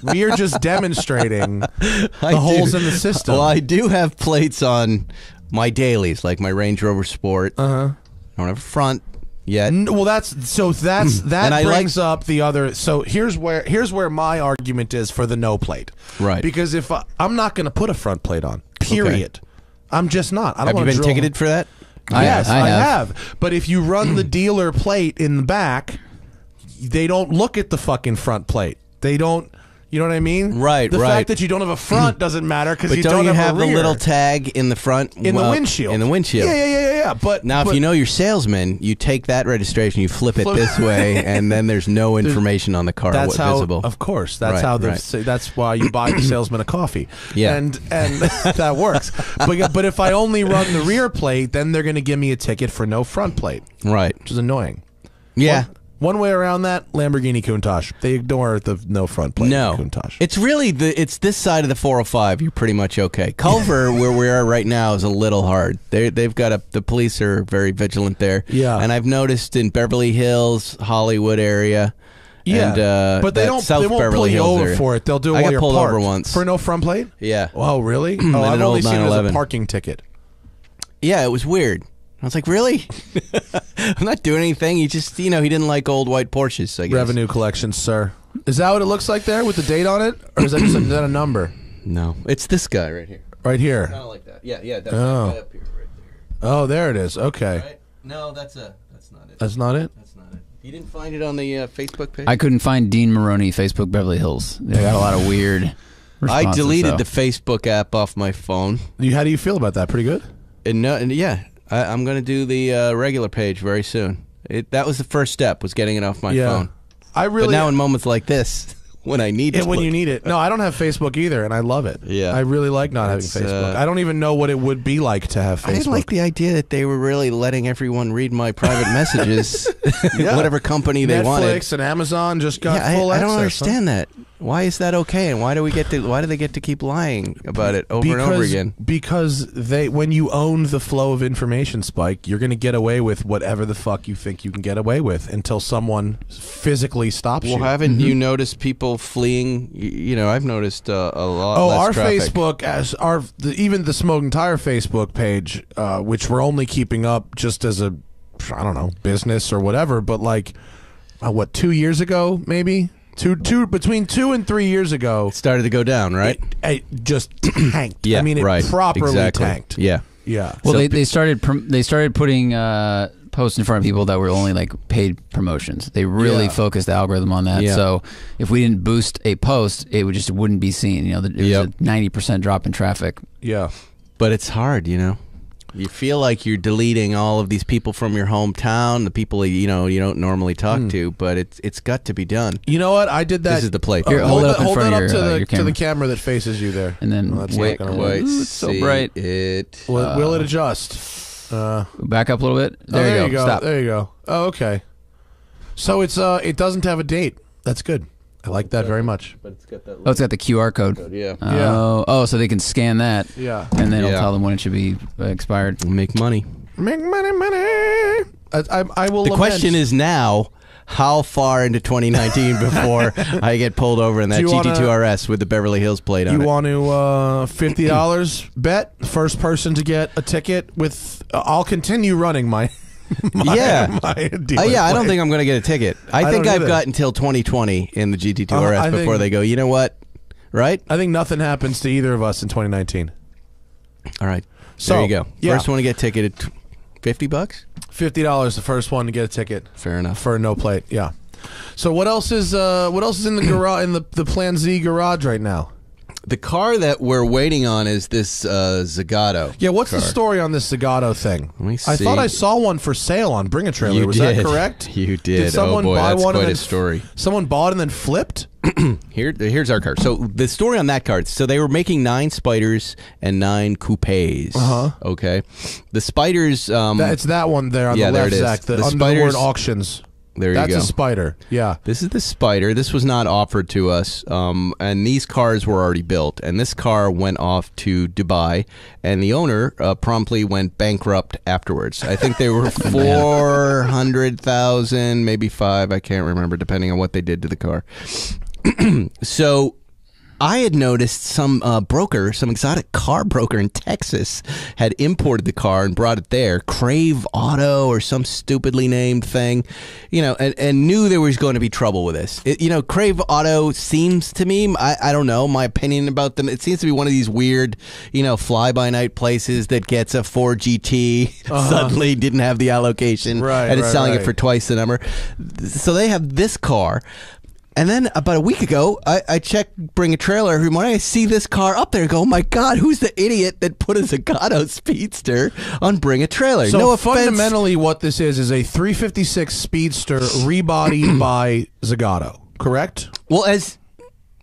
We are just demonstrating the I holes do. in the system. Well, I do have plates on my dailies, like my Range Rover Sport. Uh-huh. I don't have a front yet. N well, that's so that's that and brings like up the other. So here's where here's where my argument is for the no plate, right? Because if I, I'm not going to put a front plate on, period. Okay. I'm just not. I don't have you been ticketed for that? I yes, have. I have. But if you run the dealer plate in the back, they don't look at the fucking front plate. They don't. You know what I mean? Right, the right. The fact that you don't have a front doesn't matter because you don't, don't you have, have a rear. The little tag in the front? In well, the windshield. In the windshield. Yeah, yeah, yeah, yeah. But now, but, if you know your salesman, you take that registration, you flip it flip. this way, and then there's no information on the car that's what, how, visible. Of course, that's right, how. Right. That's why you buy the salesman a coffee. Yeah, and and that works. But but if I only run the rear plate, then they're going to give me a ticket for no front plate. Right, which is annoying. Yeah. Well, one way around that, Lamborghini Countach. They ignore the no front plate. No, Countach. It's really the it's this side of the four oh five. You're pretty much okay. Culver, where we are right now, is a little hard. They they've got a the police are very vigilant there. Yeah, and I've noticed in Beverly Hills, Hollywood area. Yeah, and, uh, but they don't. South they won't Beverly pull you Hills over area. for it. They'll do it. I while got pulled parked. over once for no front plate. Yeah. Oh really? Oh, I've only seen it as a parking ticket. Yeah, it was weird. I was like, really? I'm not doing anything. He just, you know, he didn't like old white Porsches, I guess. Revenue collection, sir. Is that what it looks like there with the date on it? Or is that just a, is that a number? No. It's this guy right here. Right here. Kind of like that. Yeah, yeah. That oh. guy up here, right there. Oh, there it is. Okay. Right? No, that's a, that's not it. That's not it? That's not it. You didn't find it on the uh, Facebook page? I couldn't find Dean Maroney, Facebook Beverly Hills. They got a lot of weird responses. I deleted though. the Facebook app off my phone. You, how do you feel about that? Pretty good? And no, and yeah. I, I'm going to do the uh, regular page very soon. It, that was the first step, was getting it off my yeah. phone. I really, but now in moments like this, when I need it. When look. you need it. No, I don't have Facebook either, and I love it. Yeah. I really like not it's, having Facebook. Uh, I don't even know what it would be like to have Facebook. I like the idea that they were really letting everyone read my private messages, yeah. whatever company they Netflix wanted. Netflix and Amazon just got yeah, full I, access. I don't understand huh? that. Why is that okay, and why do we get to? Why do they get to keep lying about it over because, and over again? Because they, when you own the flow of information, Spike, you're going to get away with whatever the fuck you think you can get away with until someone physically stops well, you. Well, haven't mm-hmm. you noticed people fleeing? You know, I've noticed uh, a lot. Oh, less our traffic. Facebook, as our the, even the Smoking Tire Facebook page, uh, which we're only keeping up just as a, I don't know, business or whatever. But like, uh, what, two years ago, maybe. Two, two, between two and three years ago, it started to go down, right? It, it just tanked. Yeah, I mean, it right. properly exactly. tanked. Yeah, yeah. Well, so they, they started they started putting uh, posts in front of people that were only like paid promotions. They really yeah. focused the algorithm on that. Yeah. So if we didn't boost a post, it would just it wouldn't be seen. You know, it was yep. a ninety percent drop in traffic. Yeah, but it's hard, you know. You feel like you're deleting all of these people from your hometown, the people you know you don't normally talk mm. to, but it's it's got to be done. You know what? I did that. This is the play. Uh, Here, hold, hold it up, in hold front that of your, up to, uh, the, to the camera that faces you there. And then oh, that's wait, not wait. Ooh, it's so bright. It will, uh, will it adjust? Uh, back up a little bit. There, oh, there you go. You go. Stop. There you go. Oh, okay. So it's uh, it doesn't have a date. That's good. I like that very much. But it's got that oh, it's got the Q R code. code yeah. Uh, yeah. Oh, so they can scan that. Yeah. And then it'll yeah. tell them when it should be expired. Make money. Make money, money. I, I, I will. The lament. question is now, how far into twenty nineteen before I get pulled over in that G T two R S with the Beverly Hills plate on it? You want to uh, fifty dollars bet? First person to get a ticket with... Uh, I'll continue running my... My, yeah, my uh, yeah. I don't think I'm going to get a ticket. I, I think I've got until twenty twenty in the G T two R S uh, before think, they go, you know what, right? I think nothing happens to either of us in twenty nineteen. All right. So, there you go. Yeah. First one to get ticketed, fifty bucks? fifty dollars, the first one to get a ticket. Fair enough. For a no plate, yeah. So what else is uh, what else is in the garage in the, the Plan Z garage right now? The car that we're waiting on is this uh, Zagato. Yeah, what's car. the story on this Zagato thing? Let me see. I thought I saw one for sale on Bring a Trailer. You Was did. that correct? You did. Did someone oh boy, buy that's one quite and a story. Someone bought and then flipped? Here, here's our car. So the story on that car. So they were making nine Spiders and nine coupes. Uh-huh. Okay. The Spiders. Um, that, it's that one there on yeah, the left, Zach. The, the Spiders auctions. There you That's go. That's a Spider. Yeah. This is the Spider. This was not offered to us. Um, and these cars were already built. And this car went off to Dubai. And the owner uh, promptly went bankrupt afterwards. I think they were four hundred thousand, maybe five. I can't remember, depending on what they did to the car. So... I had noticed some uh, broker, some exotic car broker in Texas had imported the car and brought it there, Crave Auto or some stupidly named thing, you know, and, and knew there was going to be trouble with this. It, you know, Crave Auto seems to me, I, I don't know, my opinion about them, it seems to be one of these weird, you know, fly-by-night places that gets a Ford G T, uh-huh. suddenly didn't have the allocation, right, and it's right, selling right. it for twice the number. So they have this car. And then about a week ago, I, I checked Bring a Trailer every morning. I see this car up there and go, oh my God, who's the idiot that put a Zagato Speedster on Bring a Trailer? So no offense. Fundamentally what this is is a three fifty-six Speedster rebodied by Zagato, correct? Well, as...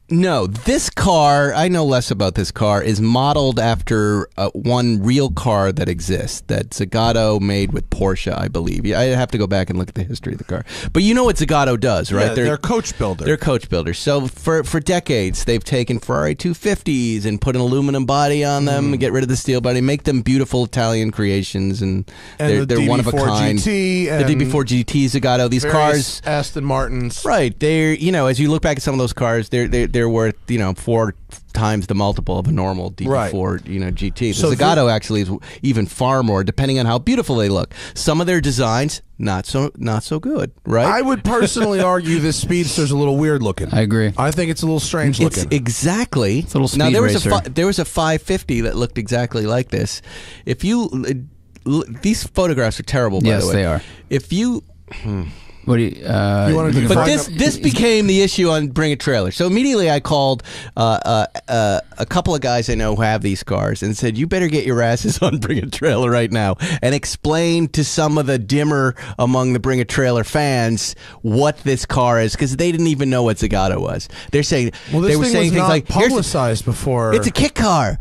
No, this car, I know less about this car, is modeled after uh, one real car that exists that Zagato made with Porsche, I believe. I have to go back and look at the history of the car. But you know what Zagato does, right? Yeah, they're, they're coach builder. They're coach builders. So for, for decades, they've taken Ferrari two fifties and put an aluminum body on them, mm. and get rid of the steel body, make them beautiful Italian creations, and, and they're, the they're one of a kind. G T and the D B four G T, Zagato, these cars. Aston Martins. Right. They're, you know, as you look back at some of those cars, they're, they're they're worth, you know, four times the multiple of a normal D B four, right. you know, G T. So the Zagato actually is even far more, depending on how beautiful they look. Some of their designs, not so not so good, right? I would personally argue this Speedster's a little weird looking. I agree. I think it's a little strange looking. It's exactly. It's a little speed now, there was racer. a there was a five fifty that looked exactly like this. If you, these photographs are terrible, by yes, the way. Yes, they are. If you... Hmm, What do you, uh, you want to but this up? this became the issue on Bring a Trailer. So immediately I called uh, uh, uh, a couple of guys I know who have these cars and said, you better get your asses on Bring a Trailer right now and explain to some of the dimmer among the Bring a Trailer fans what this car is, because they didn't even know what Zagato was. They're saying well, this they were thing saying was things not like publicized before. It's a kit car.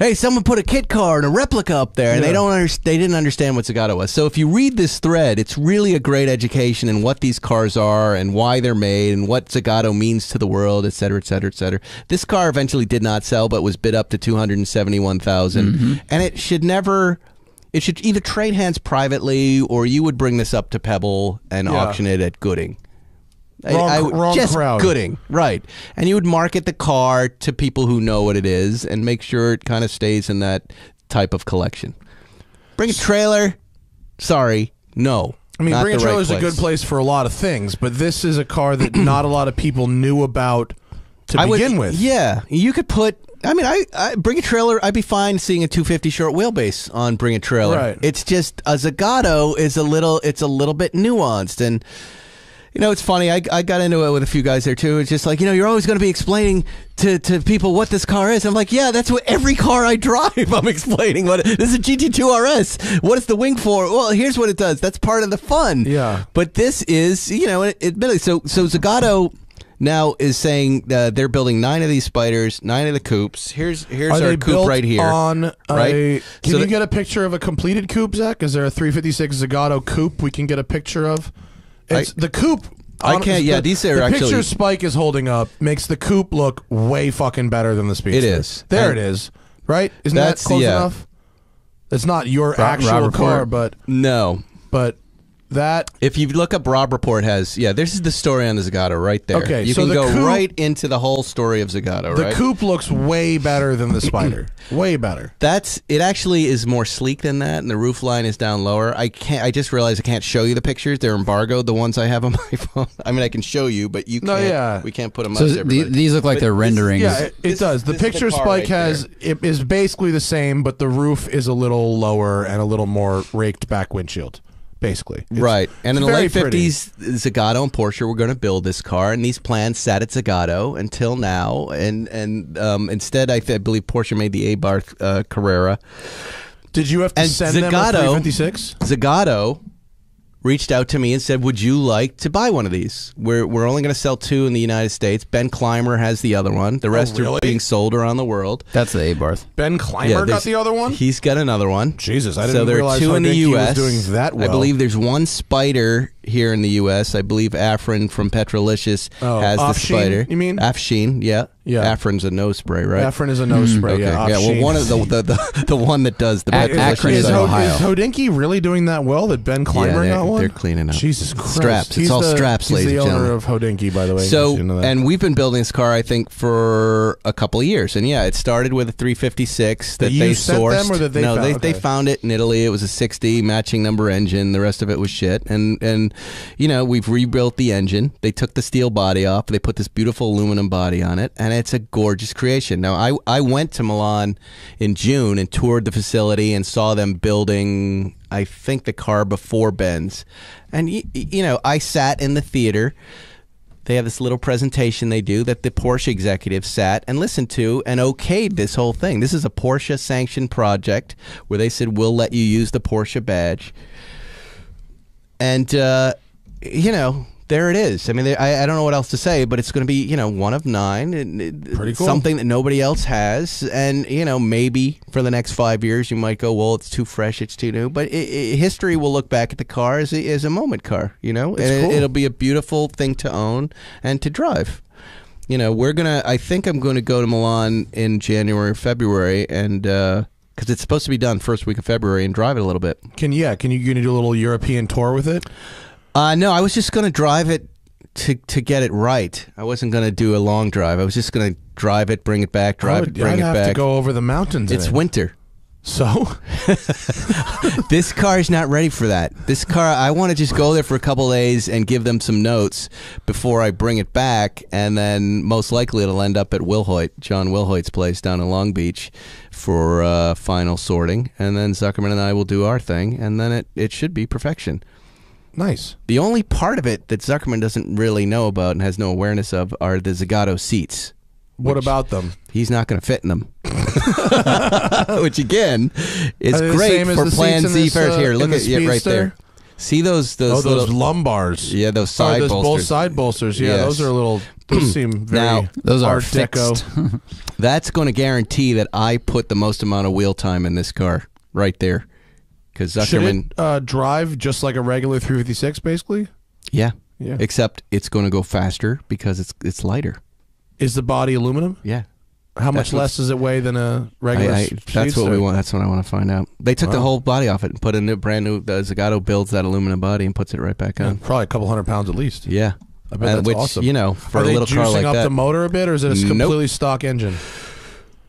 Hey, someone put a kit car and a replica up there, and yeah. they don't under they didn't understand what Zagato was. So if you read this thread, it's really a great education in what these cars are and why they're made and what Zagato means to the world, et cetera, et cetera, et cetera. This car eventually did not sell, but was bid up to two hundred seventy-one thousand dollars, mm-hmm. and it should never. It should either trade hands privately, or you would bring this up to Pebble and yeah. auction it at Gooding. Wrong, I, I, wrong just crowd. Gooding, right. And you would market the car to people who know what it is and make sure it kind of stays in that type of collection. Bring a Trailer, sorry, no. I mean, Bring a Trailer is a good place for a lot of things, but this is a car that not a lot of people knew about to I begin would, with. Yeah, you could put... I mean, I, I Bring a Trailer, I'd be fine seeing a two fifty short wheelbase on Bring a Trailer. Right. It's just, a Zagato is a little, it's a little bit nuanced, and... You know, it's funny. I, I got into it with a few guys there, too. It's just like, you know, you're always going to be explaining to, to people what this car is. I'm like, yeah, that's what every car I drive I'm explaining. What, this is a G T two R S. What is the wing for? Well, here's what it does. That's part of the fun. Yeah. But this is, you know, admittedly. So, so Zagato now is saying uh, they're building nine of these Spiders, nine of the coupes. Here's here's Are our coupe right here. On a, right? Can so you get a picture of a completed coupe, Zach? Is there a three fifty-six Zagato coupe we can get a picture of? It's I, the coupe. I can't. Yeah, these are the actually. The picture Spike is holding up makes the coupe look way fucking better than the Speedster. It is. There and it is. Right? Isn't that close yeah. enough? It's not your Rob, actual Rob car, Report. but no, but that. If you look up Rob Report has yeah, this is the story on the Zagato right there. Okay, you so can the go coupe, right into the whole story of Zagato. The right? coupe looks way better than the Spider. Way better. That's it. Actually, is more sleek than that, and the roof line is down lower. I can't. I just realized I can't show you the pictures. They're embargoed. The ones I have on my phone. I mean, I can show you, but you can't. No, yeah. We can't put them so up. So the, these look like but they're this, renderings. Yeah, it, it does. The picture Spike right has there. It is basically the same, but the roof is a little lower and a little more raked back windshield. Basically. It's, right. And in the late fifties, Zagato and Porsche were going to build this car, and these plans sat at Zagato until now. And and um, instead, I, th I believe Porsche made the Abarth uh, Carrera. Did you have to and send Zagato, them a three fifty-six? Zagato reached out to me and said, would you like to buy one of these? We're, we're only going to sell two in the United States. Ben Clymer has the other one. The rest oh, really? are being sold around the world. That's the Abarth. Ben Clymer yeah, got the other one? He's got another one. Jesus, I didn't so there realize are two how in the U S was doing that well. I believe there's one Spider here in the U S I believe Afshin from Petrolicious oh, has Afshin, the Spider. You mean? Afshin, yeah. Yeah. Afrin's a nose spray, right? Afrin is a nose mm, spray. Okay. Yeah, yeah. Well, one of the the, the the one that does the bad Akron is Ohio. Is Hodinkee really doing that well? That Ben Clymer yeah, got one. They're cleaning up. Jesus Christ! Straps. He's it's all the, straps, ladies and gentlemen. He's the owner of Hodinkee, by the way. So, you know and we've been building this car, I think, for a couple of years. And yeah, it started with a three fifty-six that you they sourced. Them or that they no, found? they okay. they found it in Italy. It was a sixty matching number engine. The rest of it was shit. And and you know we've rebuilt the engine. They took the steel body off. They put this beautiful aluminum body on it, and it's a gorgeous creation. Now, I, I went to Milan in June and toured the facility and saw them building, I think, the car before Ben's. And, y you know, I sat in the theater. They have this little presentation they do that the Porsche executive sat and listened to and okayed this whole thing. This is a Porsche sanctioned project where they said, we'll let you use the Porsche badge. And, uh, you know, there it is. I mean, they, I, I don't know what else to say, but it's going to be, you know, one of nine. And pretty cool. Something that nobody else has. And, you know, maybe for the next five years you might go, well, it's too fresh, it's too new. But it, it, history will look back at the car as a, as a moment car, you know? It's and cool. it, it'll be a beautiful thing to own and to drive. You know, we're going to, I think I'm going to go to Milan in January or February and, uh, because it's supposed to be done first week of February and drive it a little bit. Can yeah? Can you, you gonna do a little European tour with it? Uh, no, I was just gonna drive it to to get it right. I wasn't gonna do a long drive. I was just gonna drive it, bring it back, drive would, it, bring I'd it have back. To go over the mountains. It's in it. winter, so this car is not ready for that. This car, I want to just go there for a couple days and give them some notes before I bring it back, and then most likely it'll end up at Wilhoit, John Wilhoit's place down in Long Beach, for uh, final sorting, and then Zuckerman and I will do our thing, and then it, it should be perfection. Nice. The only part of it that Zuckerman doesn't really know about and has no awareness of are the Zagato seats. What about them? He's not going to fit in them. Which, again, is great for Plan Z fares. Here, look at it right there. See those those, oh, those lumbars? Yeah, those side oh, those bolsters. Both side bolsters. Yeah, yes. Those are a little. Those seem very now, those are Art Deco. That's going to guarantee that I put the most amount of wheel time in this car right there, because Zuckerman should it, uh, drive just like a regular three fifty-six, basically. Yeah, yeah. Except it's going to go faster because it's it's lighter. Is the body aluminum? Yeah. How much that's less does it weigh than a regular? I, I, that's what we want. That's what I want to find out. They took wow. the whole body off it and put a new, brand new. The Zagato builds that aluminum body and puts it right back on. Yeah, probably a couple hundred pounds at least. Yeah, I bet uh, that's which, awesome. You know, for Are a little car like that, they juicing up the motor a bit, or is it a nope. completely stock engine?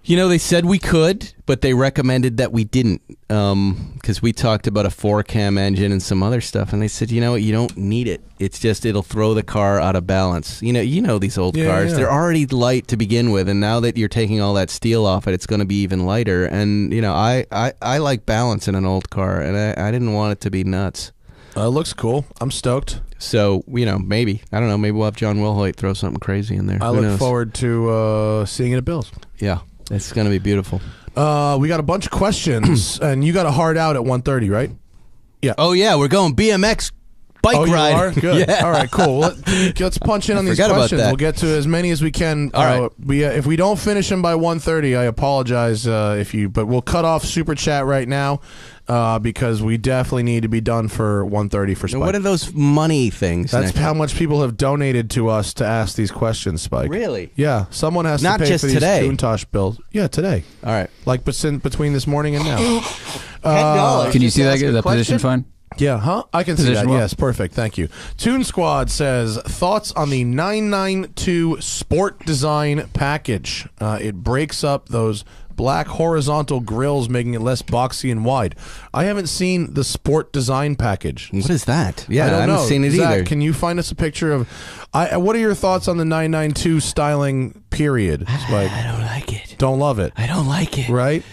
You know, they said we could, but they recommended that we didn't, because um, we talked about a four cam engine and some other stuff, and they said, you know, you don't need it. It's just it'll throw the car out of balance. You know, you know these old yeah, cars; yeah. they're already light to begin with, and now that you're taking all that steel off it, it's going to be even lighter. And you know, I, I I like balance in an old car, and I I didn't want it to be nuts. Uh, it looks cool. I'm stoked. So, you know, maybe. I don't know. Maybe we'll have John Wilhoit throw something crazy in there. I Who look knows? forward to uh, seeing it at Bill's. Yeah. It's going to be beautiful. Uh, we got a bunch of questions, and you got a hard out at one thirty, right? Yeah. Oh, yeah. We're going B M X bike oh, ride. Oh, you are? Good. Yeah. All right, cool. Well, let's punch in on I these questions. We'll get to as many as we can. All uh, right. We, uh, if we don't finish them by one thirty, I apologize uh, if you, but we'll cut off Super Chat right now. Uh, because we definitely need to be done for one thirty for Spike. Now what are those money things? That's how much people have donated to us to ask these questions, Spike. Really? Yeah. Someone has Not to pay just for today. these Countach bills. Yeah, today. All right. Like between this morning and now. uh, ten dollars. Can you see that? Is that position fine? Yeah, huh? I can position see that. Well. Yes, perfect. Thank you. Toon Squad says, thoughts on the nine ninety-two Sport Design package. Uh, it breaks up those black horizontal grills, making it less boxy and wide. I haven't seen the Sport Design package. What is that? Yeah, I, don't I haven't know. seen it Zach, either. Can you find us a picture of... I, what are your thoughts on the nine ninety-two styling period? Like, I don't like it. Don't love it. I don't like it. Right?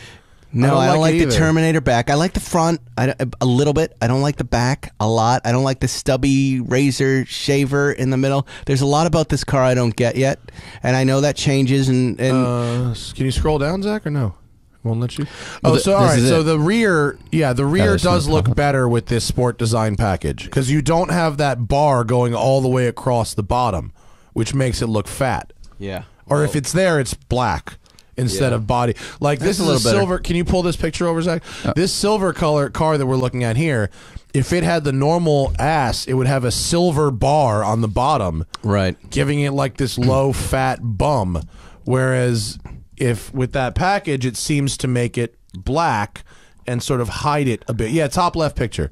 No, I don't, I don't like, like the either. Terminator back. I like the front I, a little bit. I don't like the back a lot. I don't like the stubby razor shaver in the middle. There's a lot about this car I don't get yet, and I know that changes. And, and uh, can you scroll down, Zach, or no? Won't let you. Oh, well, so all right. So the rear, yeah, the rear no, does no look better with this Sport Design package because you don't have that bar going all the way across the bottom, which makes it look fat. Yeah. Or well, if it's there, it's black. Instead yeah. of body, like That's this is a, little a silver. Can you pull this picture over, Zach? Uh, this silver color car that we're looking at here, if it had the normal ass, it would have a silver bar on the bottom, right, giving it like this low fat bum. Whereas, if with that package, it seems to make it black and sort of hide it a bit. Yeah, top left picture.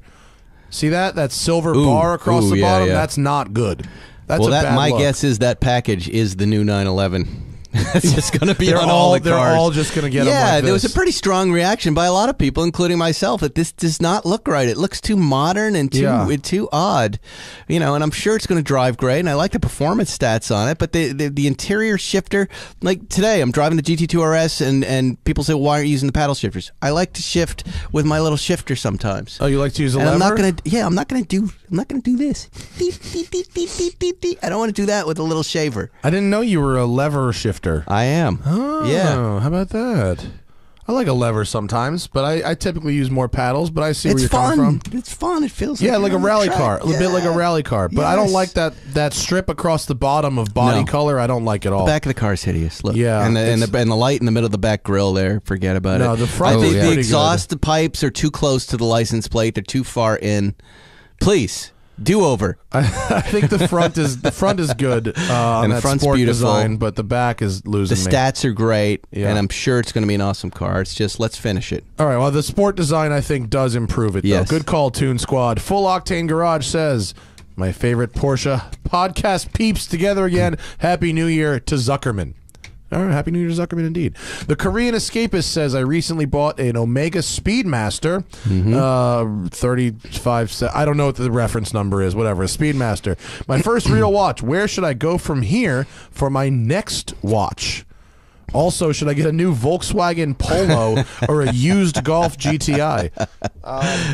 See that? That silver ooh, bar across ooh, the yeah, bottom. Yeah. That's not good. That's well, a that, bad my look. guess is that package is the new nine eleven. It's just going to be on all, all the they're cars. They're all just going to get yeah, them like this. Yeah, there was a pretty strong reaction by a lot of people, including myself, that this does not look right. It looks too modern and too yeah. too odd. You know, and I'm sure it's going to drive great, and I like the performance stats on it, but the, the, the interior shifter, like today, I'm driving the G T two R S, and, and people say, well, why aren't you using the paddle shifters? I like to shift with my little shifter sometimes. Oh, you like to use a and lever? I'm not gonna, yeah, I'm not going to do I'm not going to do this. Deep, deep, deep, deep, deep, deep, deep. I don't want to do that with a little shaver. I didn't know you were a lever shifter. I am. Oh, yeah. How about that? I like a lever sometimes, but I, I typically use more paddles, but I see it's where you're fun. coming from. It's fun. It feels yeah, like, like a rally car. Yeah. A bit like a rally car. But yes. I don't like that, that strip across the bottom of body no. color. I don't like it all. The back of the car is hideous. Look. Yeah. And the, and, the, and the light in the middle of the back grill there, forget about no, it. The front I think oh, yeah. the exhaust the pipes are too close to the license plate. They're too far in. Please. Do over. I, I think the front is the front is good. Uh, and the front's sport beautiful, design, but the back is losing. The stats me. are great, yeah. and I'm sure it's going to be an awesome car. It's just let's finish it. All right. Well, the sport design I think does improve it. Yes. Though. Good call, Toon Squad. Full Octane Garage says, "My favorite Porsche podcast peeps together again. Happy New Year to Zuckerman." All right, Happy New Year, Zuckerman, indeed. The Korean Escapist says, I recently bought an Omega Speedmaster, mm-hmm. uh, thirty-five, I don't know what the reference number is, whatever, a Speedmaster. My first real watch, where should I go from here for my next watch? Also, should I get a new Volkswagen Polo or a used Golf G T I? Um,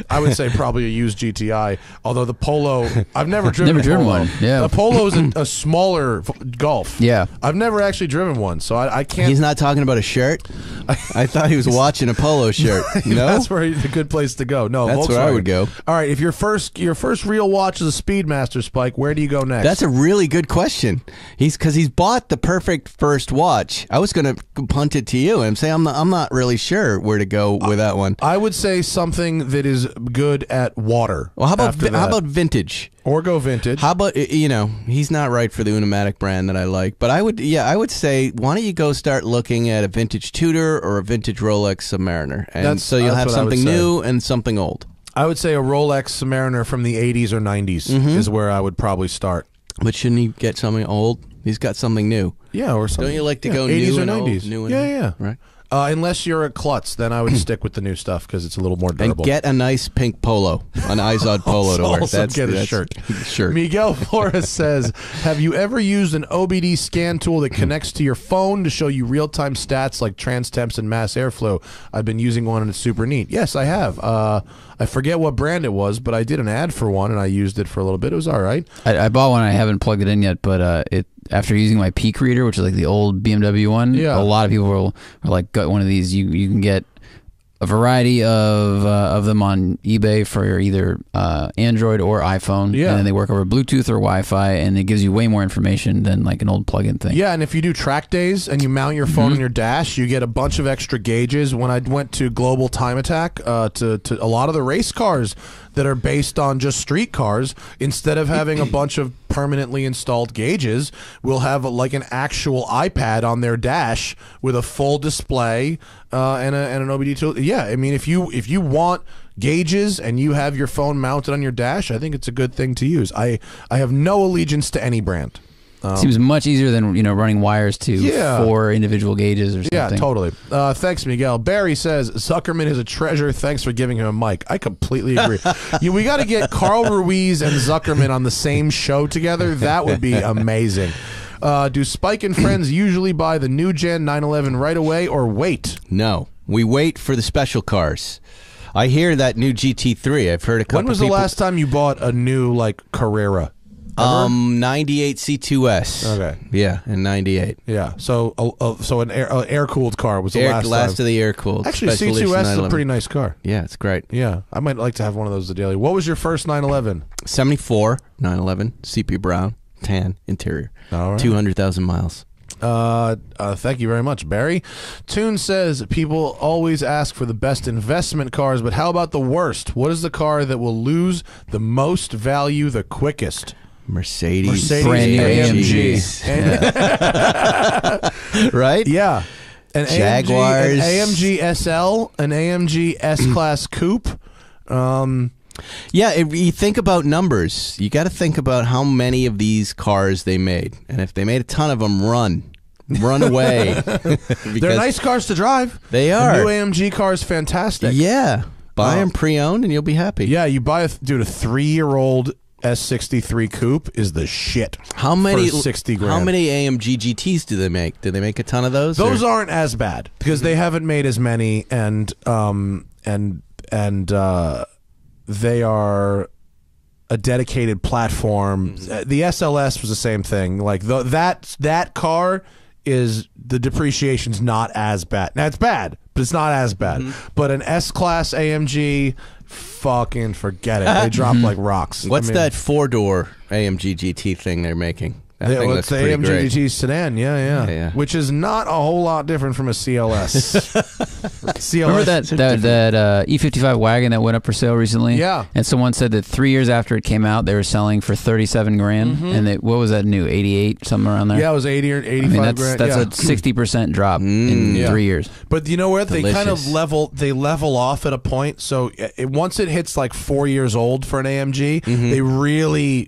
I would say probably a used G T I, although the Polo, I've never driven, never driven one. Yeah. The Polo is a, a smaller Golf. Yeah. I've never actually driven one, so I, I can't. He's not talking about a shirt? I, I thought he was watching a Polo shirt. No? That's where he, the good place to go. No, That's Volkswagen. where I would go. All right, if your first your first real watch is a Speedmaster, Spike, where do you go next? That's a really good question. He's because he's bought the perfect first watch. I was going to punt it to you and say I'm not, I'm not really sure where to go with that one. I would say something that is good at water. Well, how about how about vintage? Or go vintage. How about, you know, he's not right for the Unimatic brand that I like, but I would, yeah, I would say, why don't you go start looking at a vintage Tudor or a vintage Rolex Submariner, and that's, so you'll have something new and something old. I would say a Rolex Submariner from the eighties or nineties mm-hmm. is where I would probably start. But shouldn't he get something old? He's got something new. Yeah, or something. Don't you like to yeah, go new or and nineties? Old, new and yeah, yeah. Right. Uh, unless you're a klutz, then I would stick with the new stuff because it's a little more durable. And get a nice pink polo, an Izod polo to wear. Also that's, get a that's, shirt. Shirt. Miguel Flores says, have you ever used an O B D scan tool that connects to your phone to show you real-time stats like trans temps and mass airflow? I've been using one and it's super neat. Yes, I have. Uh, I forget what brand it was, but I did an ad for one and I used it for a little bit. It was all right. I, I bought one. I haven't plugged it in yet, but uh, it after using my Peak Reader, which is like the old B M W one, yeah. a lot of people will, are like, got one of these. You you can get a variety of uh, of them on eBay for either uh, Android or iPhone. Yeah. And then they work over Bluetooth or Wi-Fi, and it gives you way more information than like an old plug-in thing. Yeah, and if you do track days and you mount your phone mm-hmm. in your dash, you get a bunch of extra gauges. When I went to Global Time Attack, uh, to, to a lot of the race cars that are based on just street cars, instead of having a bunch of permanently installed gauges, we'll have a, like an actual iPad on their dash with a full display uh, and, a, and an O B D tool. Yeah, I mean, if you if you want gauges and you have your phone mounted on your dash, I think it's a good thing to use. I, I have no allegiance to any brand. Um, Seems much easier than, you know, running wires to yeah. four individual gauges or something. Yeah, totally. Uh, thanks, Miguel. Barry says, Zuckerman is a treasure. Thanks for giving him a mic. I completely agree. You, we got to get Carl Ruiz and Zuckerman on the same show together. That would be amazing. Uh, do Spike and friends usually buy the new gen nine eleven right away or wait? No, we wait for the special cars. I hear that new G T three. I've heard a couple of people. When was the last time you bought a new, like, Carrera? Um, ninety-eight C two S. Okay. Yeah, and ninety-eight. Yeah. So, uh, uh, so an air, uh, air cooled car was the air, last. Last time. Of the air cooled. Actually, C two S is a pretty nice car. Yeah, it's great. Yeah, I might like to have one of those daily. What was your first nine eleven? seventy-four nine eleven, sepia brown, tan interior. All right. Two hundred thousand miles. Uh, uh, thank you very much, Barry. Toon says, people always ask for the best investment cars, but how about the worst? What is the car that will lose the most value the quickest? Mercedes, Mercedes brand new A M Gs. Yeah. Right? Yeah. An Jaguars. A M G, an A M G S L, an A M G S-Class Coupe. Um, yeah, if you think about numbers. You got to think about how many of these cars they made. And if they made a ton of them, run. Run away. They're nice cars to drive. They are. The new A M G car is fantastic. Yeah. Buy them um, pre-owned and you'll be happy. Yeah, you buy a dude a three-year-old S sixty-three coupe is the shit. How many for sixty grand? How many A M G G Ts do they make? Do they make a ton of those? Those or? aren't as bad because mm-hmm. they haven't made as many, and um and and uh they are a dedicated platform. Mm-hmm. The S L S was the same thing. Like the, that that car is the depreciation's not as bad. Now it's bad, but it's not as bad. Mm-hmm. But an S-Class A M G, fucking forget it. They drop like rocks. What's I mean, that four-door A M G G T thing they're making? That yeah, thing well, it's the A M G great. G T sedan, yeah, yeah, yeah, yeah. Which is not a whole lot different from a C L S. C L S. Remember that that, that uh, E fifty-five wagon that went up for sale recently? Yeah. And someone said that three years after it came out, they were selling for thirty-seven grand. Mm-hmm. And they, what was that new eighty-eight something around there? Yeah, it was eighty or eighty-five. I mean, that's, grand. That's yeah. a sixty percent drop mm, in yeah. three years. But you know what? Delicious. They kind of level they level off at a point. So it, once it hits like four years old for an A M G, mm-hmm. they really.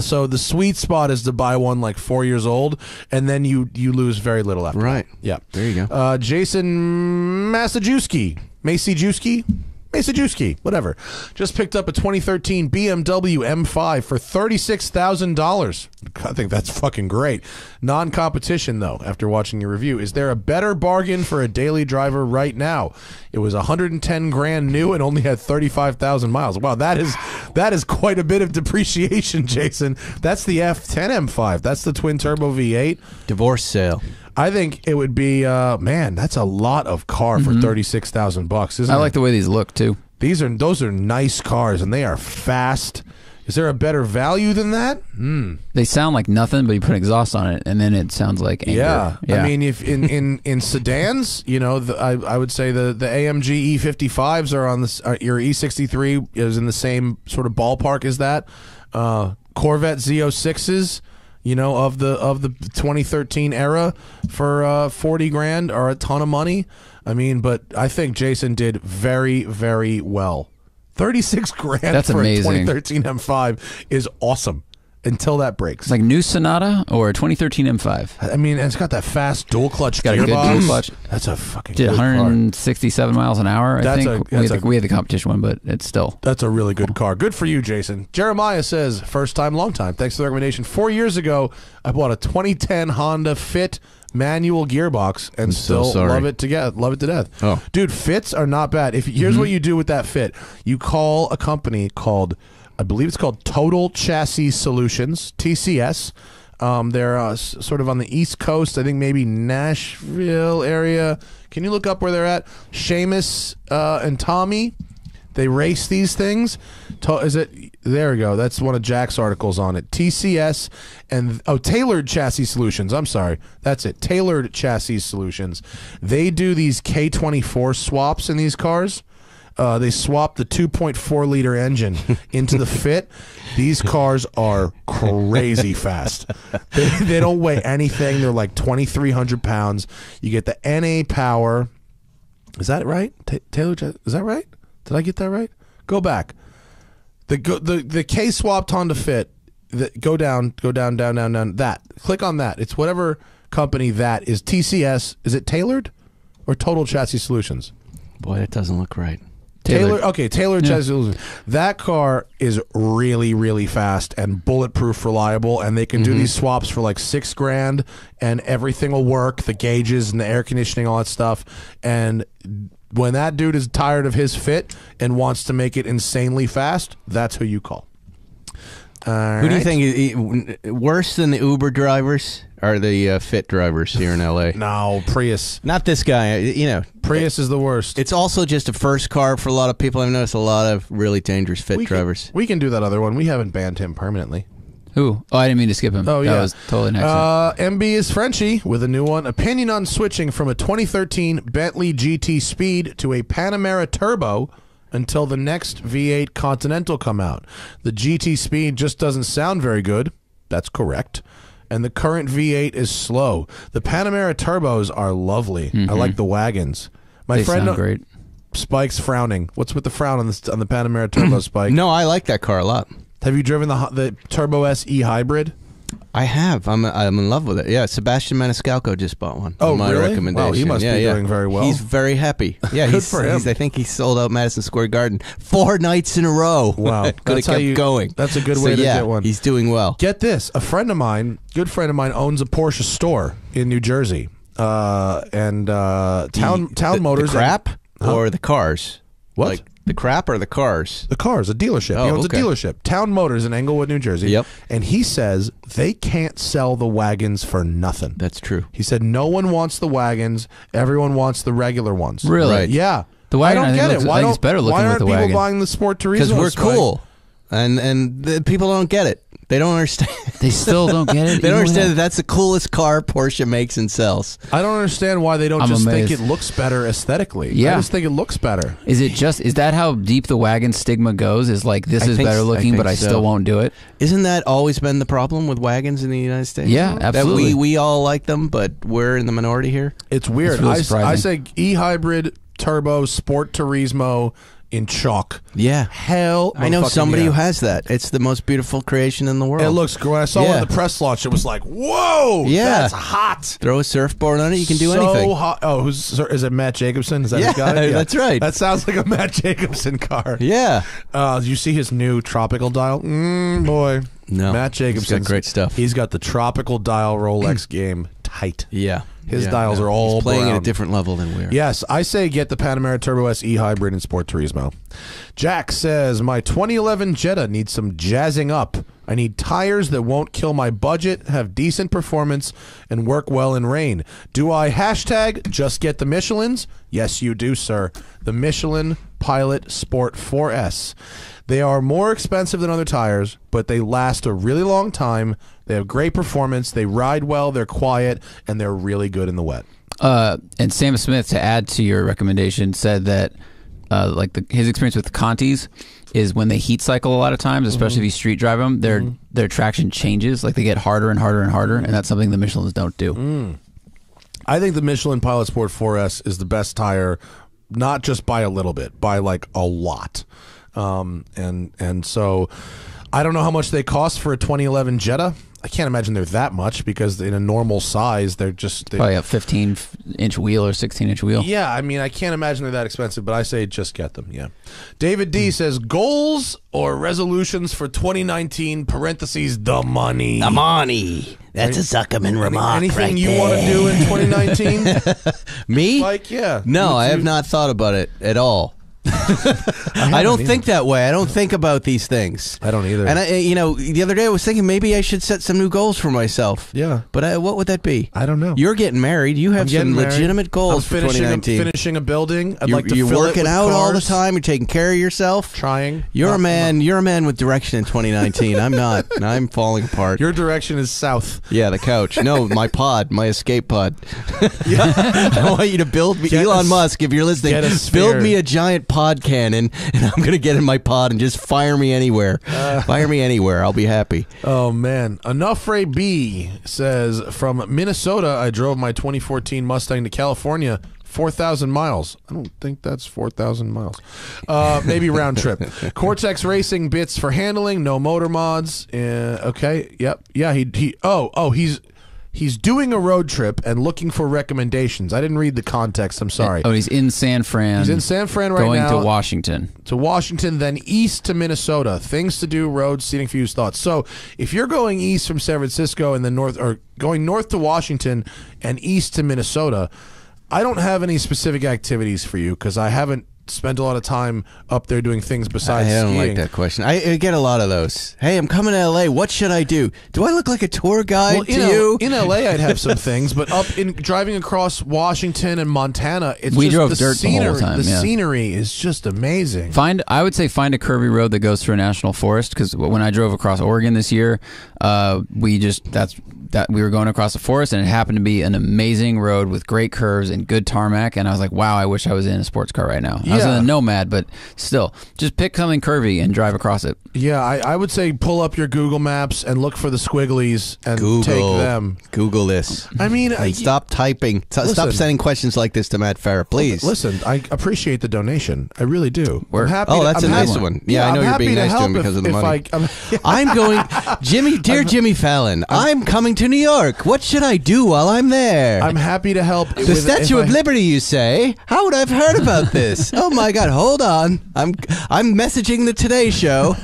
So the sweet spot is to buy one like four years old, and then you you lose very little after. Right. That. Yeah. There you go. Uh, Jason Masajewski, Masajewski, Masajewski, whatever, just picked up a twenty thirteen B M W M five for thirty-six thousand dollars. I think that's fucking great. Non-competition though. After watching your review, is there a better bargain for a daily driver right now? It was one hundred ten grand new and only had thirty-five thousand miles. Wow, that is that is quite a bit of depreciation, Jason. That's the F ten M five. That's the twin turbo V eight. Divorce sale. I think it would be uh, man. That's a lot of car for mm-hmm. thirty-six thousand bucks. Isn't I like it? The way these look too. These are those are nice cars and they are fast. Is there a better value than that? Mm. They sound like nothing, but you put exhaust on it, and then it sounds like anger. Yeah. yeah. I mean, if in in, in sedans, you know, the, I I would say the the A M G E fifty-fives are on this. Uh, your E sixty-three is in the same sort of ballpark as that. Uh, Corvette Z oh sixes, you know, of the of the twenty thirteen era for uh, forty grand are a ton of money. I mean, but I think Jason did very very well. Thirty-six grand That's for amazing. a twenty thirteen M five is awesome until that breaks. It's like new Sonata or a twenty thirteen M five. I mean, it's got that fast dual clutch got gearbox. A good dual clutch. That's a fucking did good one hundred sixty-seven car. Miles an hour. I that's think a, that's we, had the, a, we had the competition one, but it's still that's a really good car. Good for you, Jason. Jeremiah says, first time, long time. Thanks for the recommendation. Four years ago, I bought a twenty ten Honda Fit manual gearbox and I'm still so love it to get love it to death. Oh, dude, Fits are not bad. If here's mm-hmm. what you do with that Fit, you call a company called, I believe it's called Tailored Chassis Solutions, T C S. Um, they're uh, s sort of on the East Coast, I think maybe Nashville area. Can you look up where they're at? Seamus uh, and Tommy, they race these things. To is it? There we go. That's one of Jack's articles on it. T C S and oh, Tailored Chassis Solutions. I'm sorry, that's it. Tailored Chassis Solutions. They do these K twenty-four swaps in these cars. Uh, they swap the two point four liter engine into the Fit. These cars are crazy fast. They, they don't weigh anything. They're like twenty-three hundred pounds. You get the N A power. Is that right? T Tailored? Is that right? Did I get that right? Go back. The the the K swapped Honda Fit. The, go down, go down, down, down, down. That. Click on that. It's whatever company that is. T C S. Is it Tailored or Total Chassis Solutions? Boy, that doesn't look right. Tailored. Tailored, okay, Tailored yeah. Chassis Solutions. That car is really, really fast and bulletproof reliable, and they can mm-hmm. do these swaps for like six grand, and everything will work, the gauges and the air conditioning, all that stuff. And when that dude is tired of his Fit and wants to make it insanely fast, that's who you call. All right. Who do you think is worse than the Uber drivers? Are the uh, Fit drivers here in L A? No, Prius. Not this guy. You know, Prius it, is the worst. It's also just a first car for a lot of people. I've noticed a lot of really dangerous Fit we drivers. Can, we can do that other one. We haven't banned him permanently. Who? Oh, I didn't mean to skip him. Oh, yeah. That was totally an accident. Uh, M B is Frenchie with a new one. Opinion on switching from a twenty thirteen Bentley G T Speed to a Panamera Turbo until the next V eight Continental come out. The G T Speed just doesn't sound very good. That's correct. And the current V eight is slow. The Panamera turbos are lovely. Mm-hmm. I like the wagons. My they friend sound great. Spike's frowning. What's with the frown on the on the Panamera Turbo, Spike? No, I like that car a lot. Have you driven the the Turbo S E Hybrid? I have. I'm I'm in love with it. Yeah, Sebastian Maniscalco just bought one. Oh, my really? Recommendation. Wow, he must yeah, be yeah. doing very well. He's very happy. Yeah, Good he's, for him. He's, I think he sold out Madison Square Garden four nights in a row. Wow, could that's have kept you, going. That's a good way so, to yeah, get one. He's doing well. Get this: a friend of mine, good friend of mine, owns a Porsche store in New Jersey, uh, and uh, Town the, Town the, Motors. The crap and, or huh? the cars? What? Like, the crap or the cars? The cars, a dealership. Oh, he owns okay. a dealership. Town Motors in Englewood, New Jersey. Yep. And he says they can't sell the wagons for nothing. That's true. He said no one wants the wagons. Everyone wants the regular ones. Really? Right. Yeah. The wagon, I don't I get it. Looks, why, don't, better why aren't with the people wagon? Buying the Sport Turismo? Because we're cool. And, and the people don't get it. They don't understand. They still don't get it. They don't understand that that's the coolest car Porsche makes and sells. I don't understand why they don't I'm just amazed. think it looks better aesthetically. Yeah. I just think it looks better. Is it just? Is that how deep the wagon stigma goes? Is like this I is better looking, I but so. I still won't do it. Isn't that always been the problem with wagons in the United States? Yeah, though? absolutely. That we we all like them, but we're in the minority here. It's weird. It's really I, I say e-hybrid, turbo, Sport Turismo. In chalk. Yeah. Hell. I know somebody yeah. who has that. It's the most beautiful creation in the world. It looks great. I saw yeah. it at the press launch. It was like, whoa. Yeah. That's hot. Throw a surfboard on it. You can do so anything. So hot. Oh, who's, is it Matt Jacobson? Is that yeah, his guy? Yeah. That's right. That sounds like a Matt Jacobson car. Yeah. Uh, you see his new tropical dial? Mm, boy. No. Matt Jacobson. He's got great stuff. He's got the tropical dial Rolex game tight. Yeah. His yeah, dials yeah. are all He's playing brown. at a different level than we are. Yes, I say get the Panamera Turbo S E-Hybrid and Sport Turismo. Jack says, my twenty eleven Jetta needs some jazzing up. I need tires that won't kill my budget, have decent performance, and work well in rain. Do I hashtag just get the Michelins? Yes, you do, sir. The Michelin Pilot Sport four S. They are more expensive than other tires, but they last a really long time. They have great performance. They ride well. They're quiet, and they're really good in the wet. Uh, and Sam Smith, to add to your recommendation, said that uh, like the, his experience with Contis is when they heat cycle a lot of times, especially mm-hmm. if you street drive them, their mm-hmm. their traction changes. Like they get harder and harder and harder, and that's something the Michelins don't do. Mm. I think the Michelin Pilot Sport four S is the best tire, not just by a little bit, by like a lot. Um, and and so I don't know how much they cost for a twenty eleven Jetta. I can't imagine they're that much because in a normal size, they're just... They're, probably a fifteen-inch wheel or sixteen-inch wheel. Yeah, I mean, I can't imagine they're that expensive, but I say just get them, yeah. David D. Mm. says, goals or resolutions for twenty nineteen, parentheses, the money. The money. That's a Zuckerman remark. Anything right you want to do in twenty nineteen? Me? Like, yeah. No, I have not thought about it at all. I, I don't either. think that way. I don't think about these things. I don't either. And I, you know, the other day I was thinking maybe I should set some new goals for myself. Yeah, but I, what would that be? I don't know. You're getting married. You have some married. legitimate goals for twenty nineteen. A, finishing a building. I'd you're, like to you're fill working it with out cars. all the time. You're taking care of yourself. Trying. You're not, a man. Not. You're a man with direction in twenty nineteen. I'm not. I'm falling apart. Your direction is south. Yeah, the couch. No, my pod, my escape pod. Yeah. I want you to build me, get Elon a, Musk. If you're listening, build me a giant pod cannon, and I'm gonna get in my pod and just fire me anywhere. Uh, fire me anywhere. I'll be happy. Oh man, Onufre B says from Minnesota. I drove my twenty fourteen Mustang to California, four thousand miles. I don't think that's four thousand miles. Uh, maybe round trip. Cortex Racing bits for handling. No motor mods. Uh, okay. Yep. Yeah. He. He. Oh. Oh. He's. He's doing a road trip and looking for recommendations. I didn't read the context. I'm sorry. Oh, he's in San Fran. He's in San Fran right now. Going to Washington. To Washington, then east to Minnesota. Things to do, roads, seating, views, thoughts. So if you're going east from San Francisco and then north, or going north to Washington and east to Minnesota, I don't have any specific activities for you because I haven't spend a lot of time up there doing things besides I don't skiing. Like that question. I, I get a lot of those. Hey, I'm coming to L A. What should I do? Do I look like a tour guide well, to in you? In L A, I'd have some things, but up in driving across Washington and Montana, it's we just drove the dirt scenery. The, whole time, the yeah. scenery is just amazing. Find, I would say, find a curvy road that goes through a national forest because when I drove across Oregon this year, uh, we just that's that we were going across the forest and it happened to be an amazing road with great curves and good tarmac, and I was like, wow, I wish I was in a sports car right now. Yeah. was yeah. in a Nomad, but still, just pick something curvy and drive across it. Yeah, I, I would say pull up your Google Maps and look for the squigglies and Google, take them. Google this. I mean, I, stop typing. Stop listen, sending questions like this to Matt Farah, please. Listen, I appreciate the donation. I really do. We're, I'm happy. Oh, that's to, a nice one. one. Yeah, yeah, I know I'm you're being nice to him because if, of the money. I, I'm, I'm going, Jimmy, dear I'm, Jimmy Fallon, I'm, I'm coming to New York. What should I do while I'm there? I'm happy to help. The with, Statue of I, Liberty, you say? How would I have heard about this? Oh my God, hold on. I'm I'm messaging the Today Show.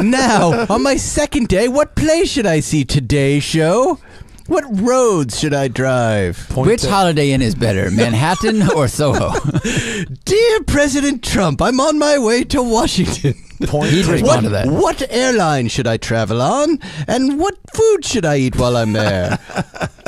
Now, on my second day, what play should I see? Today Show? What roads should I drive? Point Which to... Holiday Inn is better, Manhattan or Soho? Dear President Trump, I'm on my way to Washington. Point He'd respond to that. What airline should I travel on? And what food should I eat while I'm there?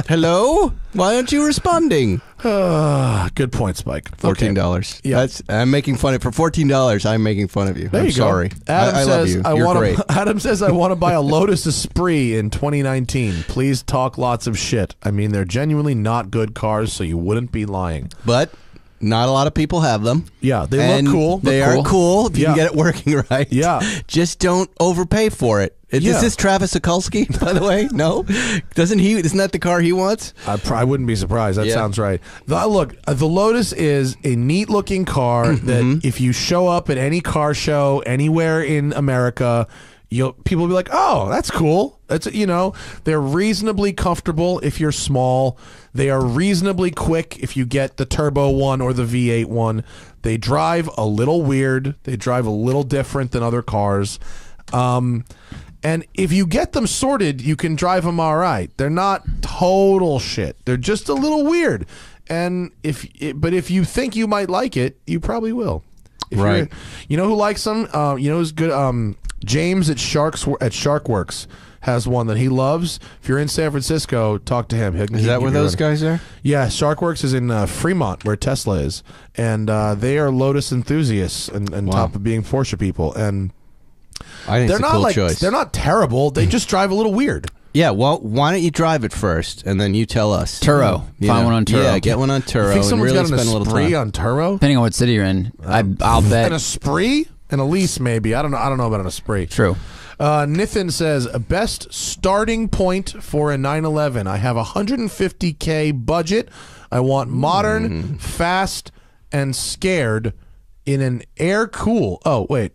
Hello? Why aren't you responding? Uh, good point, Spike. fourteen dollars. Okay. Yeah. That's, I'm making fun of for fourteen dollars. I'm making fun of you. There I'm you sorry. Go. Adam I, I says, love you. I You're wanna, great. Adam says, I want to buy a Lotus Esprit in twenty nineteen. Please talk lots of shit. I mean, they're genuinely not good cars, so you wouldn't be lying. But not a lot of people have them. Yeah, they and look cool. They look are cool. cool if you yeah. can get it working right. Yeah. Just don't overpay for it. Is yeah. this Travis Sikulski, by the way? No? Doesn't he? Isn't that the car he wants? I, I wouldn't be surprised. That yeah. sounds right. The, look, the Lotus is a neat-looking car mm-hmm. that if you show up at any car show anywhere in America, you'll, people will be like, oh, that's cool. That's, you know, they're reasonably comfortable if you're small. They are reasonably quick if you get the turbo one or the V eight one. They drive a little weird. They drive a little different than other cars. Um... And if you get them sorted, you can drive them all right. They're not total shit. They're just a little weird. And if, it, but if you think you might like it, you probably will. If right. You know who likes them? Uh, you know who's good? Um, James at Sharks at Sharkworks has one that he loves. If you're in San Francisco, talk to him. He, is that where those guys are? Yeah, Sharkworks is in uh, Fremont, where Tesla is, and uh, they are Lotus enthusiasts and, and wow. top of being Porsche people and. I think they're it's not a cool like choice. They're not terrible. They just drive a little weird. Yeah. Well, why don't you drive it first, and then you tell us. Turo. You Find know? one on Turo. Yeah, get one on Turo. I think someone's really got an Esprit on Turo. Depending on what city you're in, um, I, I'll bet an Esprit, an Elise, maybe. I don't know. I don't know about an Esprit. True. Uh, Nithin says best starting point for a nine eleven. I have a one hundred fifty K budget. I want modern, mm. fast, and scared in an air cool. Oh wait.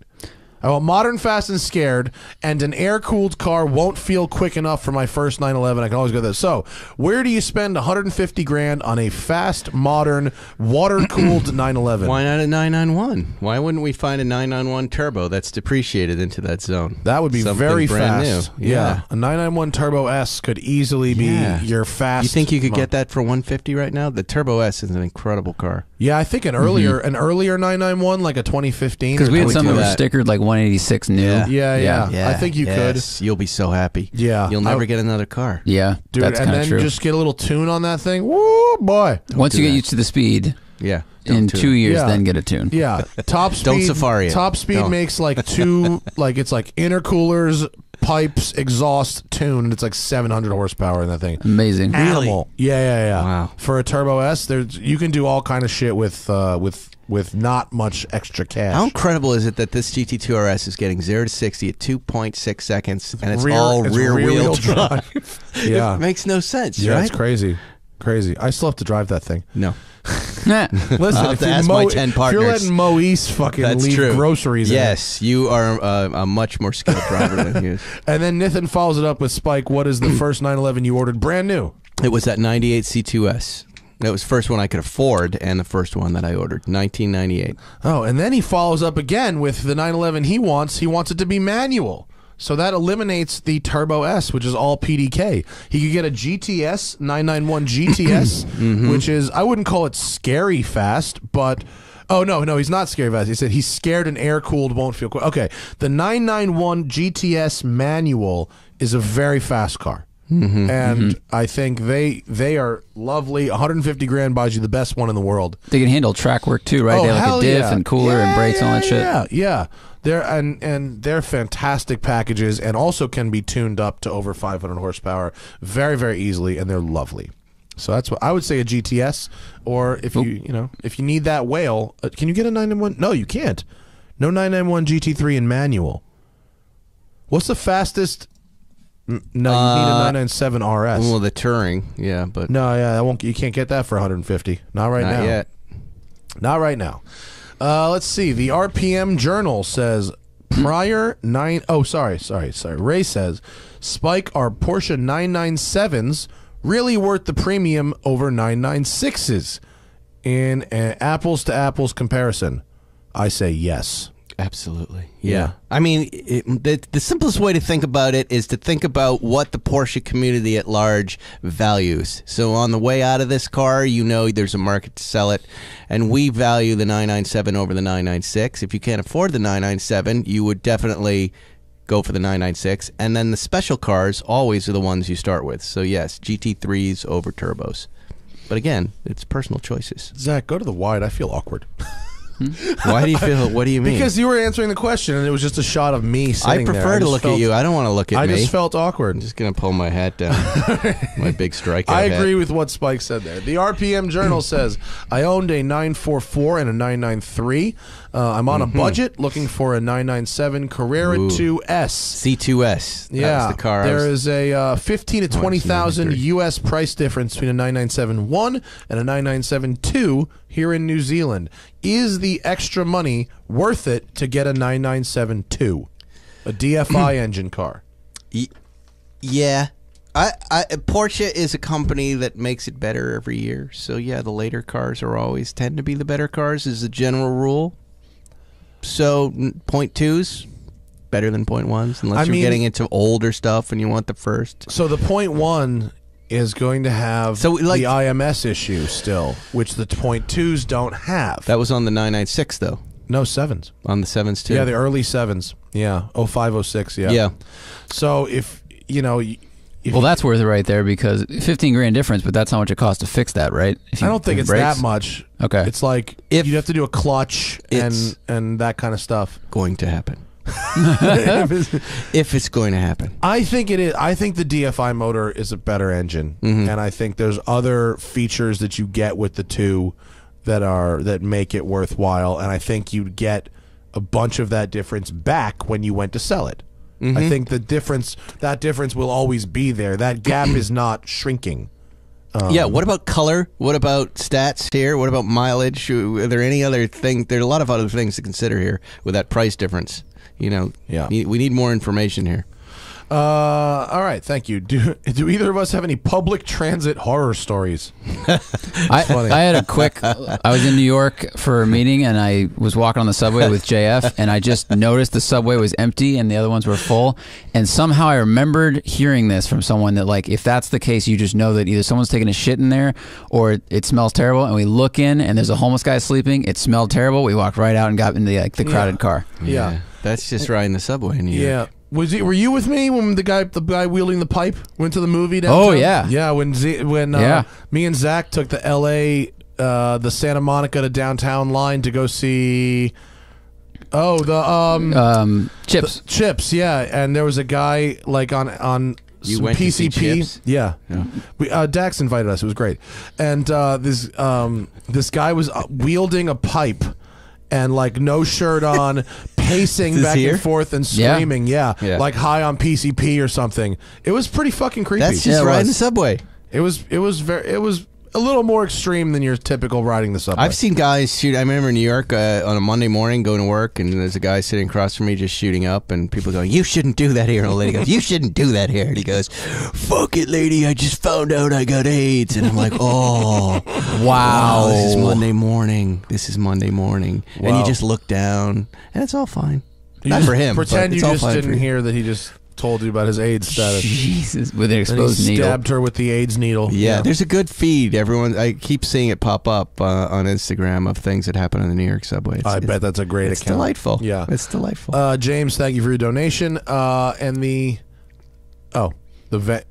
I want modern, fast, and scared, and an air-cooled car won't feel quick enough for my first nine eleven. I can always go there. So, where do you spend one hundred fifty grand on a fast, modern, water-cooled nine eleven? Why not a nine ninety-one? Why wouldn't we find a nine ninety-one turbo that's depreciated into that zone? That would be Something very fast. New. Yeah. yeah, a nine ninety-one Turbo S could easily be yeah. your fast. You think you could get that for one fifty right now? The Turbo S is an incredible car. Yeah, I think an earlier, mm-hmm. an earlier nine ninety-one, like a twenty fifteen. Because we had some that were stickered like one eighty-six new. Yeah, yeah, yeah. yeah. I think you yes. could. You'll be so happy. Yeah. You'll never I, get another car. Yeah, dude, that's kind of true. And then just get a little tune on that thing. Woo, boy. Don't Once you that. get used to the speed. Yeah. In two years, yeah. then get a tune. Yeah. Top speed. Don't safari it. Top speed no. makes like two, like it's like intercoolers, pipes, exhaust, tune, and it's like seven hundred horsepower in that thing. Amazing. Animal. Really? Yeah, yeah, yeah. Wow. For a Turbo S, there's you can do all kind of shit with uh, with with not much extra cash. How incredible is it that this G T two R S is getting zero to sixty at two point six seconds, and it's rear, all it's rear, rear wheel, wheel drive? Yeah. It makes no sense, yeah, right? It's crazy. Crazy. I still have to drive that thing. No. Listen, if, you Mo if you're letting Moise fucking That's leave true. groceries yes, in. Yes, you are uh, a much more skilled driver than he is. And then Nathan follows it up with, Spike, what is the first nine eleven you ordered brand new? It was that ninety-eight C two S. That was the first one I could afford and the first one that I ordered, nineteen ninety-eight. Oh, and then he follows up again with the nine eleven he wants. He wants it to be manual. So that eliminates the Turbo S, which is all P D K. He could get a G T S, nine ninety-one G T S, mm-hmm. which is, I wouldn't call it scary fast, but, oh, no, no, he's not scary fast. He said he's scared and air-cooled won't feel cool. Okay, the nine ninety-one G T S manual is a very fast car. Mm-hmm. And mm-hmm. I think they they are lovely. one hundred fifty grand buys you the best one in the world. They can handle track work too, right? Oh, they have like a diff yeah. and cooler yeah, and brakes yeah, and all that yeah, shit. Yeah, yeah. They're and and they're fantastic packages and also can be tuned up to over five hundred horsepower very very easily, and they're lovely. So that's what I would say, a G T S, or if you Oop. you know if you need that whale, uh, can you get a nine ninety-one? No, you can't. No nine ninety-one G T three in manual. What's the fastest? No, you uh, need a nine ninety-seven R S. Well, the Touring, yeah, but no, yeah, that won't. You can't get that for one hundred fifty. Not right Not now. Not yet. Not right now. Uh, let's see. The R P M Journal says prior nine. Oh, sorry, sorry, sorry. Ray says Spike, our Porsche nine ninety-sevens. Really worth the premium over nine ninety-sixes in an apples-to-apples comparison? I say yes. Absolutely. Yeah. yeah. I mean, it, the, the simplest way to think about it is to think about what the Porsche community at large values. So on the way out of this car, you know there's a market to sell it, and we value the nine ninety-seven over the nine ninety-six. If you can't afford the nine ninety-seven, you would definitely go for the nine ninety-six, and then the special cars always are the ones you start with. So yes, G T threes over turbos, but again, it's personal choices. Zach, go to the wide. I feel awkward. Hmm? Why do you feel? What do you mean? Because you were answering the question, and it was just a shot of me sitting there. I prefer there. I to look felt, at you. I don't want to look at I me. I just felt awkward. I'm just gonna pull my hat down. My big strikeout. I agree hat. with what Spike said there. The R P M Journal says I owned a nine forty-four and a nine ninety-three. Uh, I'm on mm-hmm. a budget, looking for a nine ninety-seven Carrera Ooh. two S. C two S. Yeah, that's the car. There is a uh, fifteen to twenty thousand U S price difference between a nine ninety-seven one and a nine ninety-seven two here in New Zealand. Is the extra money worth it to get a nine ninety-seven two, a D F I engine car? Y yeah. I, I, Porsche is a company that makes it better every year. So yeah, the later cars are always tend to be the better cars is the general rule. So point twos better than point ones, unless I you're mean, getting into older stuff and you want the first. So the point one is going to have so, like, the I M S issue still, which the point twos don't have. That was on the nine ninety-six though. No, sevens on the sevens too. Yeah, the early sevens. Yeah, oh five, oh six. Yeah. Yeah. So if you know. If well, that's worth it right there because fifteen grand difference, but that's how much it costs to fix that, right? If you, I don't think it's brakes. that much. Okay, it's like if you have to do a clutch and and that kind of stuff. Going to happen. If it's going to happen, I think it is. I think the D F I motor is a better engine, mm-hmm. and I think there's other features that you get with the two that are that make it worthwhile, and I think you'd get a bunch of that difference back when you went to sell it. Mm-hmm. I think the difference, that difference will always be there. That gap is not shrinking. Um, yeah, what about color? What about stats here? What about mileage? Are there any other thing? There are a lot of other things to consider here with that price difference. You know, yeah. we need more information here. Uh, all right, thank you. Do, do either of us have any public transit horror stories? I, I had a quick, I was in New York for a meeting and I was walking on the subway with J F and I just noticed the subway was empty and the other ones were full. And somehow I remembered hearing this from someone that like, if that's the case, you just know that either someone's taking a shit in there or it, it smells terrible. And we look in and there's a homeless guy sleeping. It smelled terrible. We walked right out and got into the, like the crowded yeah. car. Yeah. yeah. That's just riding the subway in New York. Yeah. Was it, were you with me when the guy the guy wielding the pipe went to the movie downtown? Oh yeah, yeah. When Z, when uh, yeah. me and Zach took the L A uh, the Santa Monica to downtown line to go see oh the um, um chips the, chips yeah, and there was a guy like on on you some went P C P to see Chips? yeah, yeah. We, uh, Dax invited us. It was great, and uh, this um this guy was wielding a pipe. And like no shirt on, pacing back here? and forth and screaming, yeah. Yeah. yeah, like high on P C P or something. It was pretty fucking creepy. That's just yeah, riding the subway. It was, it was very, it was a little more extreme than your typical riding the subway. I've seen guys shoot. I remember in New York uh, on a Monday morning going to work, and there's a guy sitting across from me just shooting up, and people going, "You shouldn't do that here." And a lady goes, "You shouldn't do that here." And he goes, "Fuck it, lady! I just found out I got AIDS," and I'm like, "Oh." Wow. wow, this is Monday morning. This is Monday morning. Wow. And you just look down, and it's all fine. You Not for him. Pretend you just didn't hear that he just told you about his AIDS status. Jesus. With an exposed and he needle. Stabbed her with the AIDS needle. Yeah, yeah, there's a good feed. Everyone, I keep seeing it pop up uh, on Instagram of things that happen on the New York subway. It's, I it's, bet that's a great it's account. It's delightful. Yeah. It's delightful. Uh, James, thank you for your donation. Uh, and the, oh, the vet,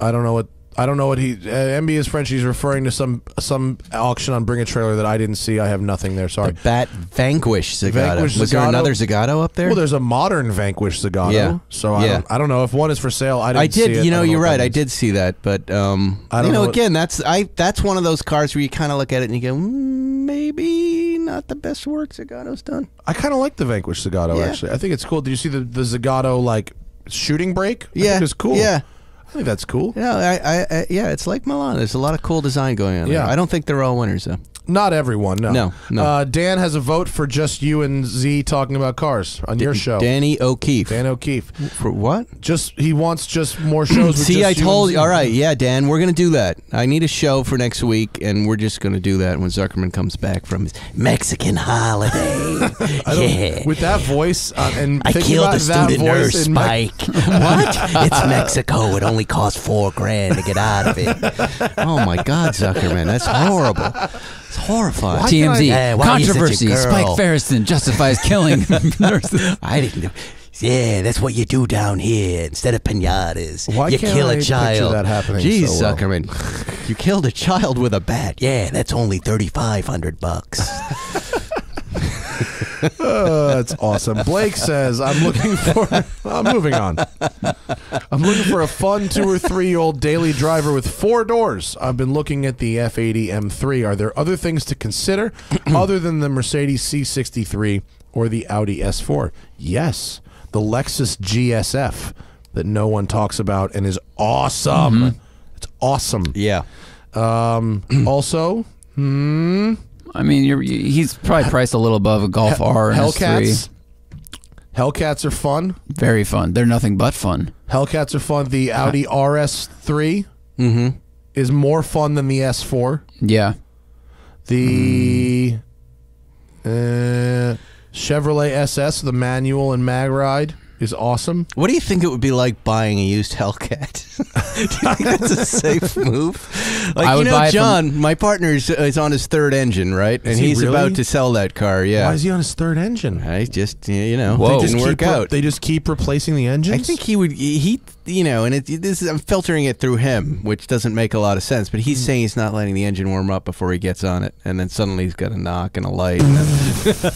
I don't know what I don't know what he... Uh, M B is French. He's referring to some some auction on Bring a Trailer that I didn't see. I have nothing there. Sorry. The Bat Vanquish Zagato. Vanquish Was Zagato. there another Zagato up there? Well, there's a modern Vanquish Zagato. Yeah. So I, yeah. don't, I don't know if one is for sale. I didn't I did, see it. You know, you're right. I did see that. But, um, I don't you know, know again, that's I that's one of those cars where you kind of look at it and you go, mm, maybe not the best work Zagato's done. I kind of like the Vanquish Zagato, yeah. actually. I think it's cool. Did you see the, the Zagato, like, shooting brake? Yeah. I think it was cool. Yeah. I think that's cool. Yeah, I, I, yeah, it's like Milan. There's a lot of cool design going on. Yeah. There. I don't think they're all winners, though. Not everyone, no. No, no. Uh, Dan has a vote for just you and Z talking about cars on D your show. Danny O'Keefe. Dan O'Keefe. For what? Just He wants just more shows. with See, just I you told you. All right, yeah, Dan, we're going to do that. I need a show for next week, and we're just going to do that when Zuckerman comes back from his Mexican holiday. yeah. With that voice, uh, and I killed a student nurse, Spike. What? It's Mexico. It only costs four grand to get out of it. Oh, my God, Zuckerman. That's horrible. It's horrifying. Why T M Z I, uh, controversy. Spike Feresten justifies killing nurses. I didn't. Yeah, that's what you do down here. Instead of pinatas, why you can't kill I a child. That happening Jeez, so well. Zuckerman, you killed a child with a bat. Yeah, that's only thirty-five hundred bucks. uh, that's awesome. Blake says, I'm looking for I'm moving on I'm looking for a fun two or three year old daily driver with four doors. I've been looking at the F eighty M three. Are there other things to consider other than the Mercedes C sixty-three or the Audi S four? Yes, the Lexus G S F that no one talks about and is awesome. Mm-hmm. It's awesome. Yeah. Um, also, hmm I mean, you're, he's probably priced a little above a Golf R and Hellcats. S three. Hellcats are fun. Very fun. They're nothing but fun. Hellcats are fun. The Audi R S three mm-hmm. is more fun than the S four. Yeah. The mm. uh, Chevrolet S S, the manual and mag ride, is awesome. What do you think it would be like buying a used Hellcat? Do you think that's a safe move? Like, I would you know, buy John, from... my partner is, is on his third engine, right? Is and he he's really? about to sell that car. Yeah. Why is he on his third engine? I just, you know, Whoa. They just didn't work out. They just keep replacing the engines. I think he would. He, you know, and it, this is, I'm filtering it through him, which doesn't make a lot of sense. But he's mm. saying he's not letting the engine warm up before he gets on it, and then suddenly he's got a knock and a light. And then...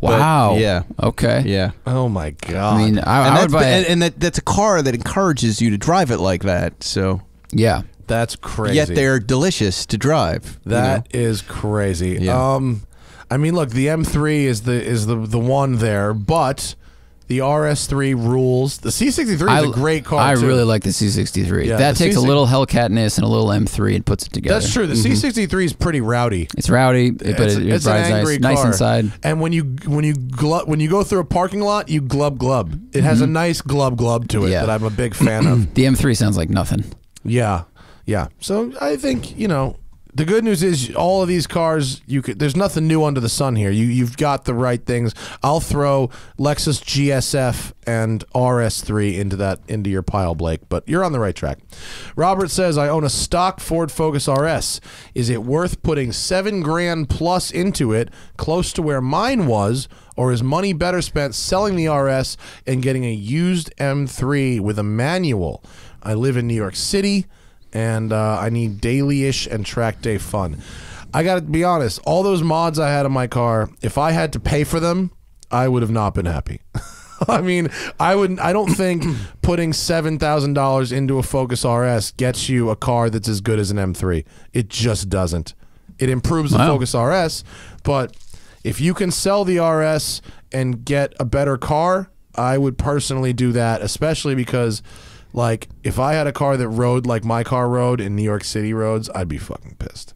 wow. But, yeah. Okay. Yeah. Oh my God. I mean, I, and I would buy and, and that, that's a car that encourages you to drive it like that. So yeah, that's crazy. Yet they're delicious to drive. That you know? is crazy. Yeah. Um, I mean, look, the M three is the is the the one there, but the R S three rules. The C sixty-three is a great car. I too. really like the C sixty-three. Yeah, that takes C a little Hellcatness and a little M three and puts it together. That's true. The mm-hmm. C sixty-three is pretty rowdy. It's rowdy, but it's, it, it it's rides an angry nice, car. nice inside. And when you when you glu when you go through a parking lot, you glub glub. It has mm-hmm. a nice glub glub to it yeah. that I'm a big fan of. The M three sounds like nothing. Yeah, yeah. So I think you know. The good news is all of these cars, you could, there's nothing new under the sun here. You, you've got the right things. I'll throw Lexus G S F and R S three into that into your pile, Blake, but you're on the right track. Robert says, I own a stock Ford Focus R S. Is it worth putting seven grand plus into it, close to where mine was, or is money better spent selling the R S and getting a used M three with a manual? I live in New York City. And uh, I need daily-ish and track day fun. I got to be honest. All those mods I had in my car, if I had to pay for them, I would have not been happy. I mean, I wouldn't. I don't think putting seven thousand dollars into a Focus R S gets you a car that's as good as an M three. It just doesn't. It improves the wow. Focus R S, but if you can sell the R S and get a better car, I would personally do that, especially because. Like, if I had a car that rode like my car rode in New York City roads, I'd be fucking pissed.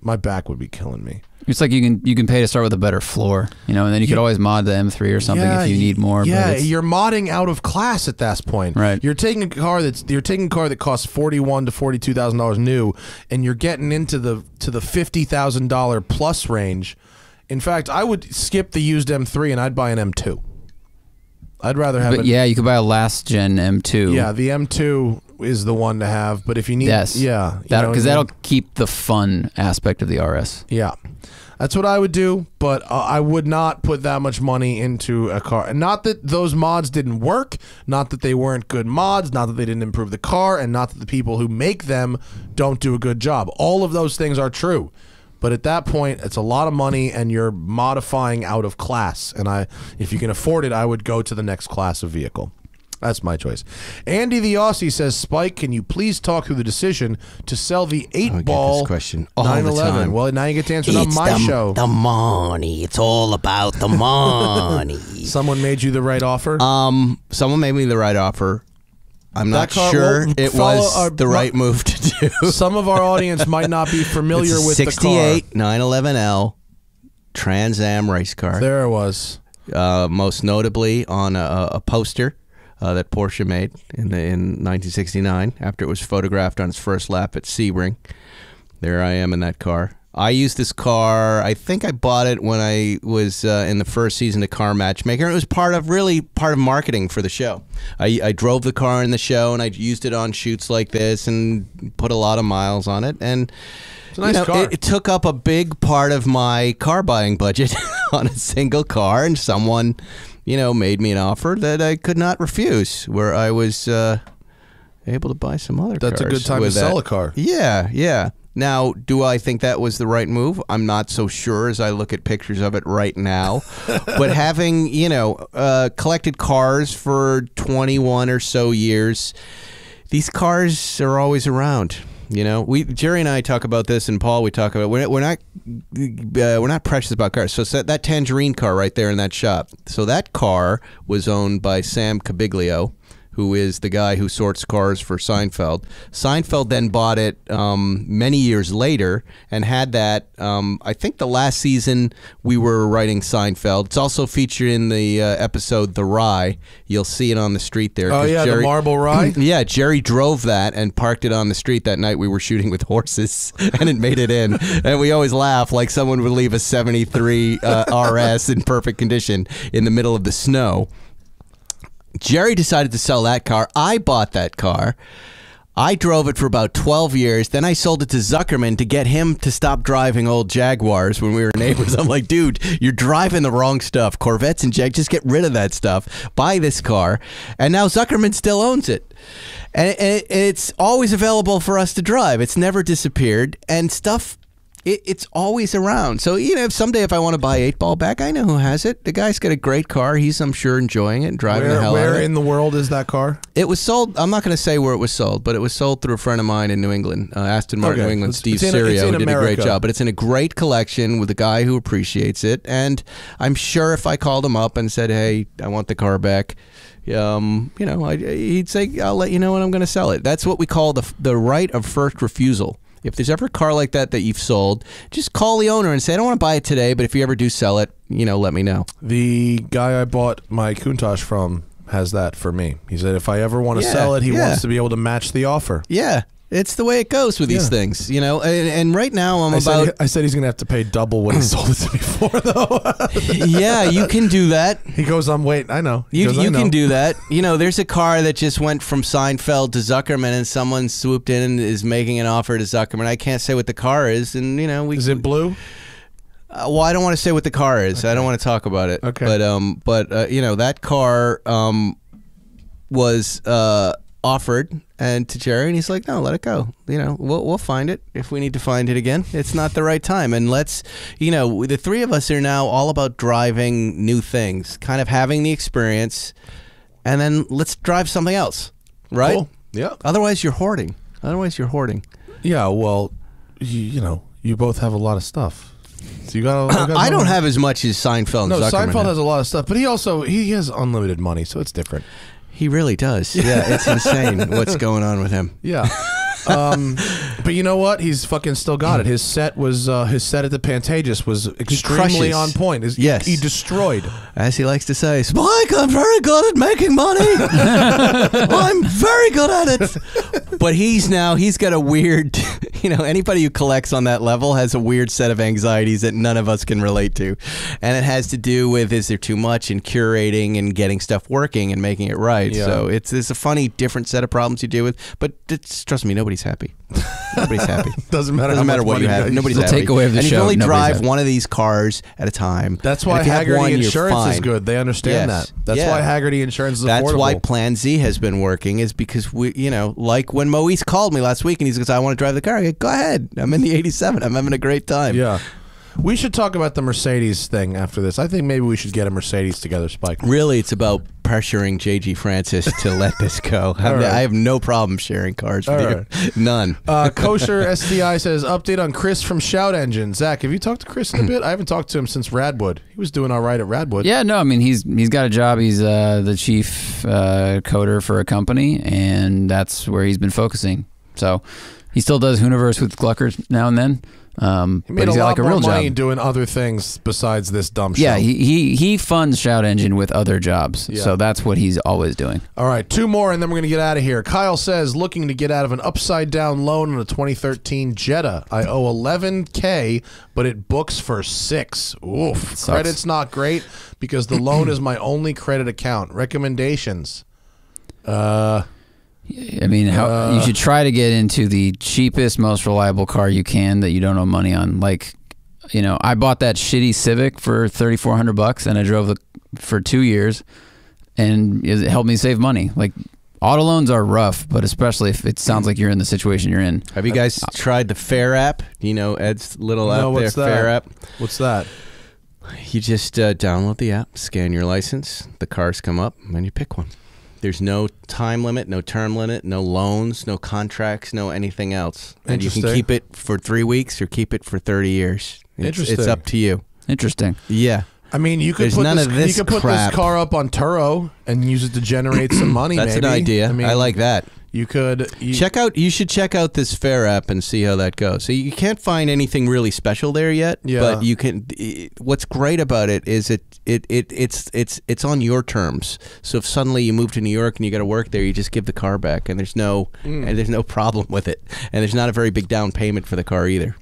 My back would be killing me. It's like you can you can pay to start with a better floor, you know, and then you, you could always mod the M three or something yeah, if you need more. Yeah, but you're modding out of class at that point. Right. You're taking a car that's you're taking a car that costs forty one to forty two thousand dollars new, and you're getting into the to the fifty thousand dollar plus range. In fact, I would skip the used M three and I'd buy an M two. I'd rather have but it. Yeah, you could buy a last gen M two. Yeah, the M two is the one to have, but if you need yes. yeah, you that, know, cuz that'll keep the fun aspect of the R S. Yeah. That's what I would do, but uh, I would not put that much money into a car. And not that those mods didn't work, not that they weren't good mods, not that they didn't improve the car, and not that the people who make them don't do a good job. All of those things are true. But at that point, it's a lot of money, and you're modifying out of class. And I, if you can afford it, I would go to the next class of vehicle. That's my choice. Andy the Aussie says, Spike, can you please talk through the decision to sell the eight-ball nine eleven? Well, now you get to answer it on my show. The money. It's all about the money. Someone made you the right offer? Um, someone made me the right offer. I'm not sure it was the right move to do. Some of our audience might not be familiar with the car. sixty-eight nine eleven L Trans Am race car. There it was. Uh, most notably on a, a poster uh, that Porsche made in, the, in nineteen sixty-nine after it was photographed on its first lap at Sebring. There I am in that car. I used this car, I think I bought it when I was uh, in the first season of Car Matchmaker. It was part of, really part of marketing for the show. I, I drove the car in the show and I used it on shoots like this and put a lot of miles on it. And it's a nice you know, car. It, it took up a big part of my car buying budget on a single car, and someone, you know, made me an offer that I could not refuse, where I was uh, able to buy some other cars. That's a good time to sell a car. Yeah, yeah. Now, do I think that was the right move? I'm not so sure as I look at pictures of it right now. But having, you know, uh, collected cars for twenty-one or so years, these cars are always around. You know, we Jerry and I talk about this, and Paul, we talk about we're, we're not uh, we're not precious about cars. So that, that tangerine car right there in that shop. So that car was owned by Sam Cabiglio, who is the guy who sorts cars for Seinfeld. Seinfeld then bought it um, many years later and had that, um, I think the last season we were writing Seinfeld. It's also featured in the uh, episode The Rye. You'll see it on the street there. Oh, yeah, Jerry, the marble rye? Yeah, Jerry drove that and parked it on the street that night we were shooting with horses, and it made it in. And we always laugh like someone would leave a seventy-three uh, R S in perfect condition in the middle of the snow. Jerry decided to sell that car. I bought that car. I drove it for about twelve years. Then I sold it to Zuckerman to get him to stop driving old Jaguars when we were neighbors. I'm like, dude, you're driving the wrong stuff. Corvettes and Jag, just get rid of that stuff. Buy this car. And now Zuckerman still owns it. And it's always available for us to drive. It's never disappeared. And stuff... It, it's always around. So, you know, if someday if I want to buy eight ball back, I know who has it. The guy's got a great car. He's, I'm sure, enjoying it and driving where, the hell out of it. Where in the world is that car? It was sold. I'm not going to say where it was sold, but it was sold through a friend of mine in New England, uh, Aston Martin, okay. New England, it's, Steve Serio, who did a great job. But it's in a great collection with a guy who appreciates it. And I'm sure if I called him up and said, hey, I want the car back, um, you know, I, he'd say, I'll let you know when I'm going to sell it. That's what we call the the right of first refusal. If there's ever a car like that that you've sold, just call the owner and say, I don't want to buy it today, but if you ever do sell it, you know, let me know. The guy I bought my Countach from has that for me. He said if I ever want to yeah, sell it, he yeah. wants to be able to match the offer. Yeah. It's the way it goes with these yeah. things, you know. And, and right now, I'm I about. Said, I said he's going to have to pay double what he sold it to me for, though. Yeah, you can do that. He goes, I'm waiting. I know. He you goes, you I know. can do that. You know, there's a car that just went from Seinfeld to Zuckerman, and someone swooped in and is making an offer to Zuckerman. I can't say what the car is, and you know, we. Is it blue? Uh, well, I don't want to say what the car is. Okay. I don't want to talk about it. Okay. But um, but uh, you know, that car um, was uh. offered and to Jerry, and he's like, no, let it go. You know, we'll, we'll find it if we need to find it again. It's not the right time. And let's, you know, the three of us are now all about driving new things, kind of having the experience, and then let's drive something else, right? Cool. Yeah. Otherwise, you're hoarding. Otherwise, you're hoarding. Yeah, well, you, you know, you both have a lot of stuff. So you gotta, you gotta I don't have as much as Seinfeld and No, Zuckerman Seinfeld has. has a lot of stuff, but he also, he has unlimited money, so it's different. He really does. Yeah, it's insane what's going on with him. Yeah. Um, but you know what? He's fucking still got it. His set was uh, his set at the Pantages was extremely on point. His, yes. He destroyed. As he likes to say, Spike, I'm very good at making money. I'm very good at it. But he's now, he's got a weird, you know, anybody who collects on that level has a weird set of anxieties that none of us can relate to. And it has to do with, is there too much, and curating and getting stuff working and making it right. Yeah. So it's, it's a funny, different set of problems you deal with. But it's, trust me, nobody's happy. Nobody's happy. Doesn't matter. Doesn't matter what you have. Nobody's happy. Take away of the and show. You can only Nobody's drive happy. One of these cars at a time. That's why Hagerty one, Insurance is good. They understand yes. that. That's yeah. why Hagerty Insurance is That's affordable. That's why Plan Z has been working. Is because we, you know, like when Moise called me last week and he's like, "I want to drive the car." I go, "Go ahead. I'm in the eighty-seven. I'm having a great time." Yeah. We should talk about the Mercedes thing after this. I think maybe we should get a Mercedes together, Spike. Really, it's about pressuring J G. Francis to let this go. I, right. I have no problem sharing cars with All you. Right. None. Uh, Kosher S D I says, update on Chris from Shout Engine. Zach, have you talked to Chris in a bit? I haven't talked to him since Radwood. He was doing all right at Radwood. Yeah, no, I mean, he's he's got a job. He's uh, the chief uh, coder for a company, and that's where he's been focusing. So he still does Hooniverse with Gluckers now and then. Um, he made but he's a got lot like a more real money job. Doing other things besides this dumb show. Yeah, he, he, he funds Shout Engine with other jobs, yeah. so that's what he's always doing. All right, two more, and then we're going to get out of here. Kyle says, looking to get out of an upside-down loan on a twenty thirteen Jetta. I owe eleven K, but it books for six. Oof. Sucks. Credit's not great because the loan is my only credit account. Recommendations? Uh... I mean, how, uh, you should try to get into the cheapest, most reliable car you can that you don't owe money on. Like, you know, I bought that shitty Civic for thirty-four hundred bucks, and I drove the for two years, and it helped me save money. Like, auto loans are rough, but especially if it sounds like you're in the situation you're in. Have you guys uh, tried the Fair app? You know, Ed's little app no, there, Fair app. What's that? You just uh, download the app, scan your license, the cars come up, and you pick one. There's no time limit, no term limit, no loans, no contracts, no anything else. And you can keep it for three weeks or keep it for thirty years. It's, Interesting. It's up to you. Interesting. Yeah. I mean, you could, put this, this you could put this car up on Turo and use it to generate some money. That's maybe. An idea. I mean, I like that. You could you check out. You should check out this Fair app and see how that goes. So you can't find anything really special there yet. Yeah. But you can. What's great about it is it it it it's it's it's on your terms. So if suddenly you move to New York and you got to work there, you just give the car back, and there's no mm. and there's no problem with it, and there's not a very big down payment for the car either.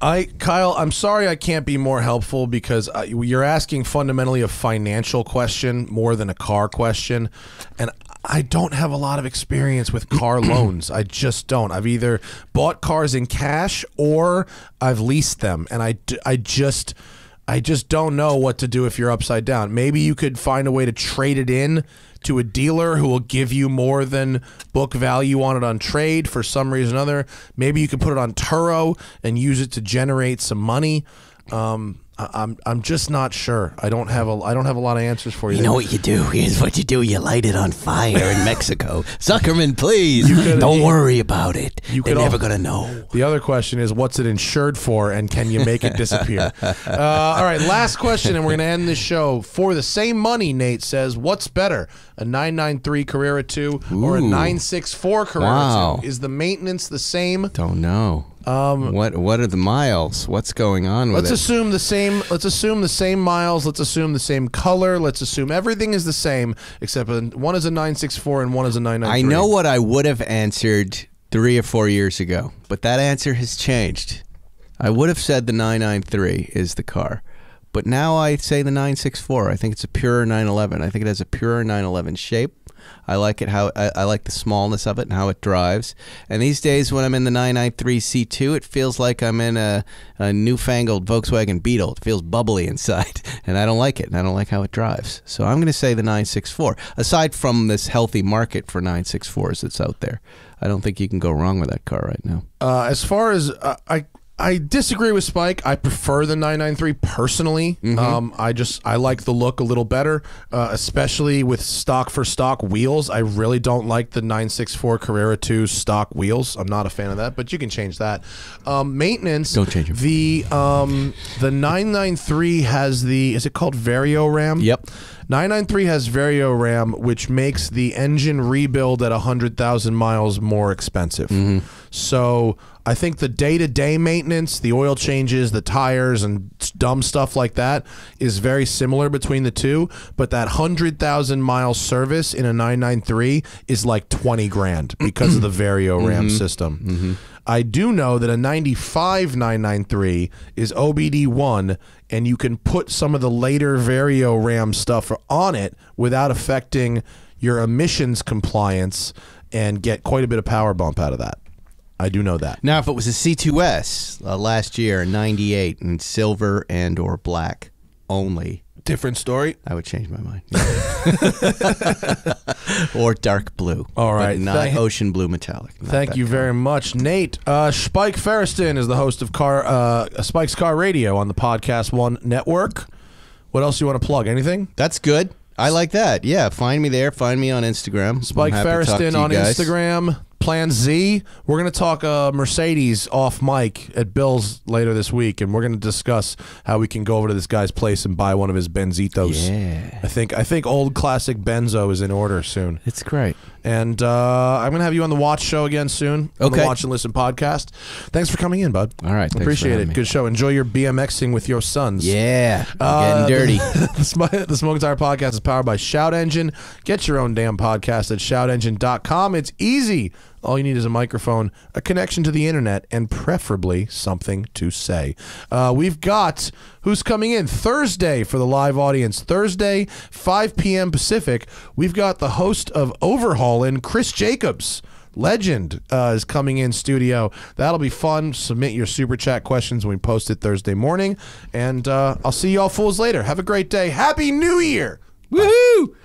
I Kyle, I'm sorry I can't be more helpful because I, you're asking fundamentally a financial question more than a car question, and I don't have a lot of experience with car loans. I just don't. I've either bought cars in cash or I've leased them, and I, I just I just don't know what to do if you're upside down. Maybe you could find a way to trade it in to a dealer who will give you more than book value on it on trade for some reason or other. Maybe you could put it on Turo and use it to generate some money. Um, I, I'm I'm just not sure. I don't have a I don't have a lot of answers for you. You know what you do? Here's what you do: you light it on fire in Mexico. Zuckerman, please don't worry about it. You They're never gonna know. The other question is, what's it insured for, and can you make it disappear? uh, all right, last question, and we're gonna end this show. For the same money, Nate says, what's better, a nine nine three Carrera two Ooh. Or a nine six four Carrera wow. two? Is the maintenance the same? Don't know. Um, what what are the miles? What's going on with let's it? Let's assume the same. Let's assume the same miles. Let's assume the same color. Let's assume everything is the same except one is a nine six four and one is a nine nine three. I know what I would have answered three or four years ago, but that answer has changed. I would have said the nine nine three is the car, but now I say the nine six four. I think it's a purer nine eleven. I think it has a purer nine eleven shape. I like it how I, I like the smallness of it and how it drives. And these days, when I'm in the nine nine three C two, it feels like I'm in a, a newfangled Volkswagen Beetle. It feels bubbly inside, and I don't like it. And I don't like how it drives. So I'm going to say the nine six four. Aside from this healthy market for nine six fours that's out there, I don't think you can go wrong with that car right now. Uh, as far as uh, I. I disagree with Spike. I prefer the nine nine three personally. Mm-hmm. um, I just I like the look a little better, uh, especially with stock for stock wheels. I really don't like the nine six four Carrera two stock wheels. I'm not a fan of that, but you can change that. Um, maintenance. Don't change it. The um, the nine nine three has the is it called Vario Ram? Yep. nine nine three has Vario Ram, which makes the engine rebuild at one hundred thousand miles more expensive. Mm-hmm. So I think the day-to-day maintenance, the oil changes, the tires, and dumb stuff like that is very similar between the two, but that one hundred thousand mile service in a nine nine three is like twenty grand because of the Vario Ram mm-hmm. system. Mm-hmm. I do know that a ninety-five nine nine three is O B D one, and you can put some of the later Vario Ram stuff on it without affecting your emissions compliance and get quite a bit of power bump out of that. I do know that. Now, if it was a C two S uh, last year in ninety-eight in silver and or black only, different story. I would change my mind. Or dark blue. All right. But not thank, ocean blue metallic. Thank you color. very much, Nate. Uh, Spike Feresten is the host of Car uh, Spike's Car Radio on the Podcast One Network. What else you want to plug? Anything? That's good. I like that. Yeah. Find me there. Find me on Instagram. Spike Feresten on guys. Instagram. Plan Z. We're going to talk uh, Mercedes off mic at Bill's later this week, and we're going to discuss how we can go over to this guy's place and buy one of his Benzitos. Yeah. I think I think old classic Benzo is in order soon. It's great. And uh, I'm going to have you on the Watch Show again soon. Okay. On the Watch and Listen podcast. Thanks for coming in, bud. All right. Appreciate it. Me. Good show. Enjoy your BMXing with your sons. Yeah. Uh, getting dirty. The, the Smoking Tire Podcast is powered by Shout Engine. Get your own damn podcast at shout engine dot com. It's easy. All you need is a microphone, a connection to the internet, and preferably something to say. Uh, we've got who's coming in Thursday for the live audience. Thursday, five P M Pacific, we've got the host of Overhaulin', Chris Jacobs. Legend uh, is coming in studio. That'll be fun. Submit your super chat questions when we post it Thursday morning. And uh, I'll see y'all fools later. Have a great day. Happy New Year. Woohoo!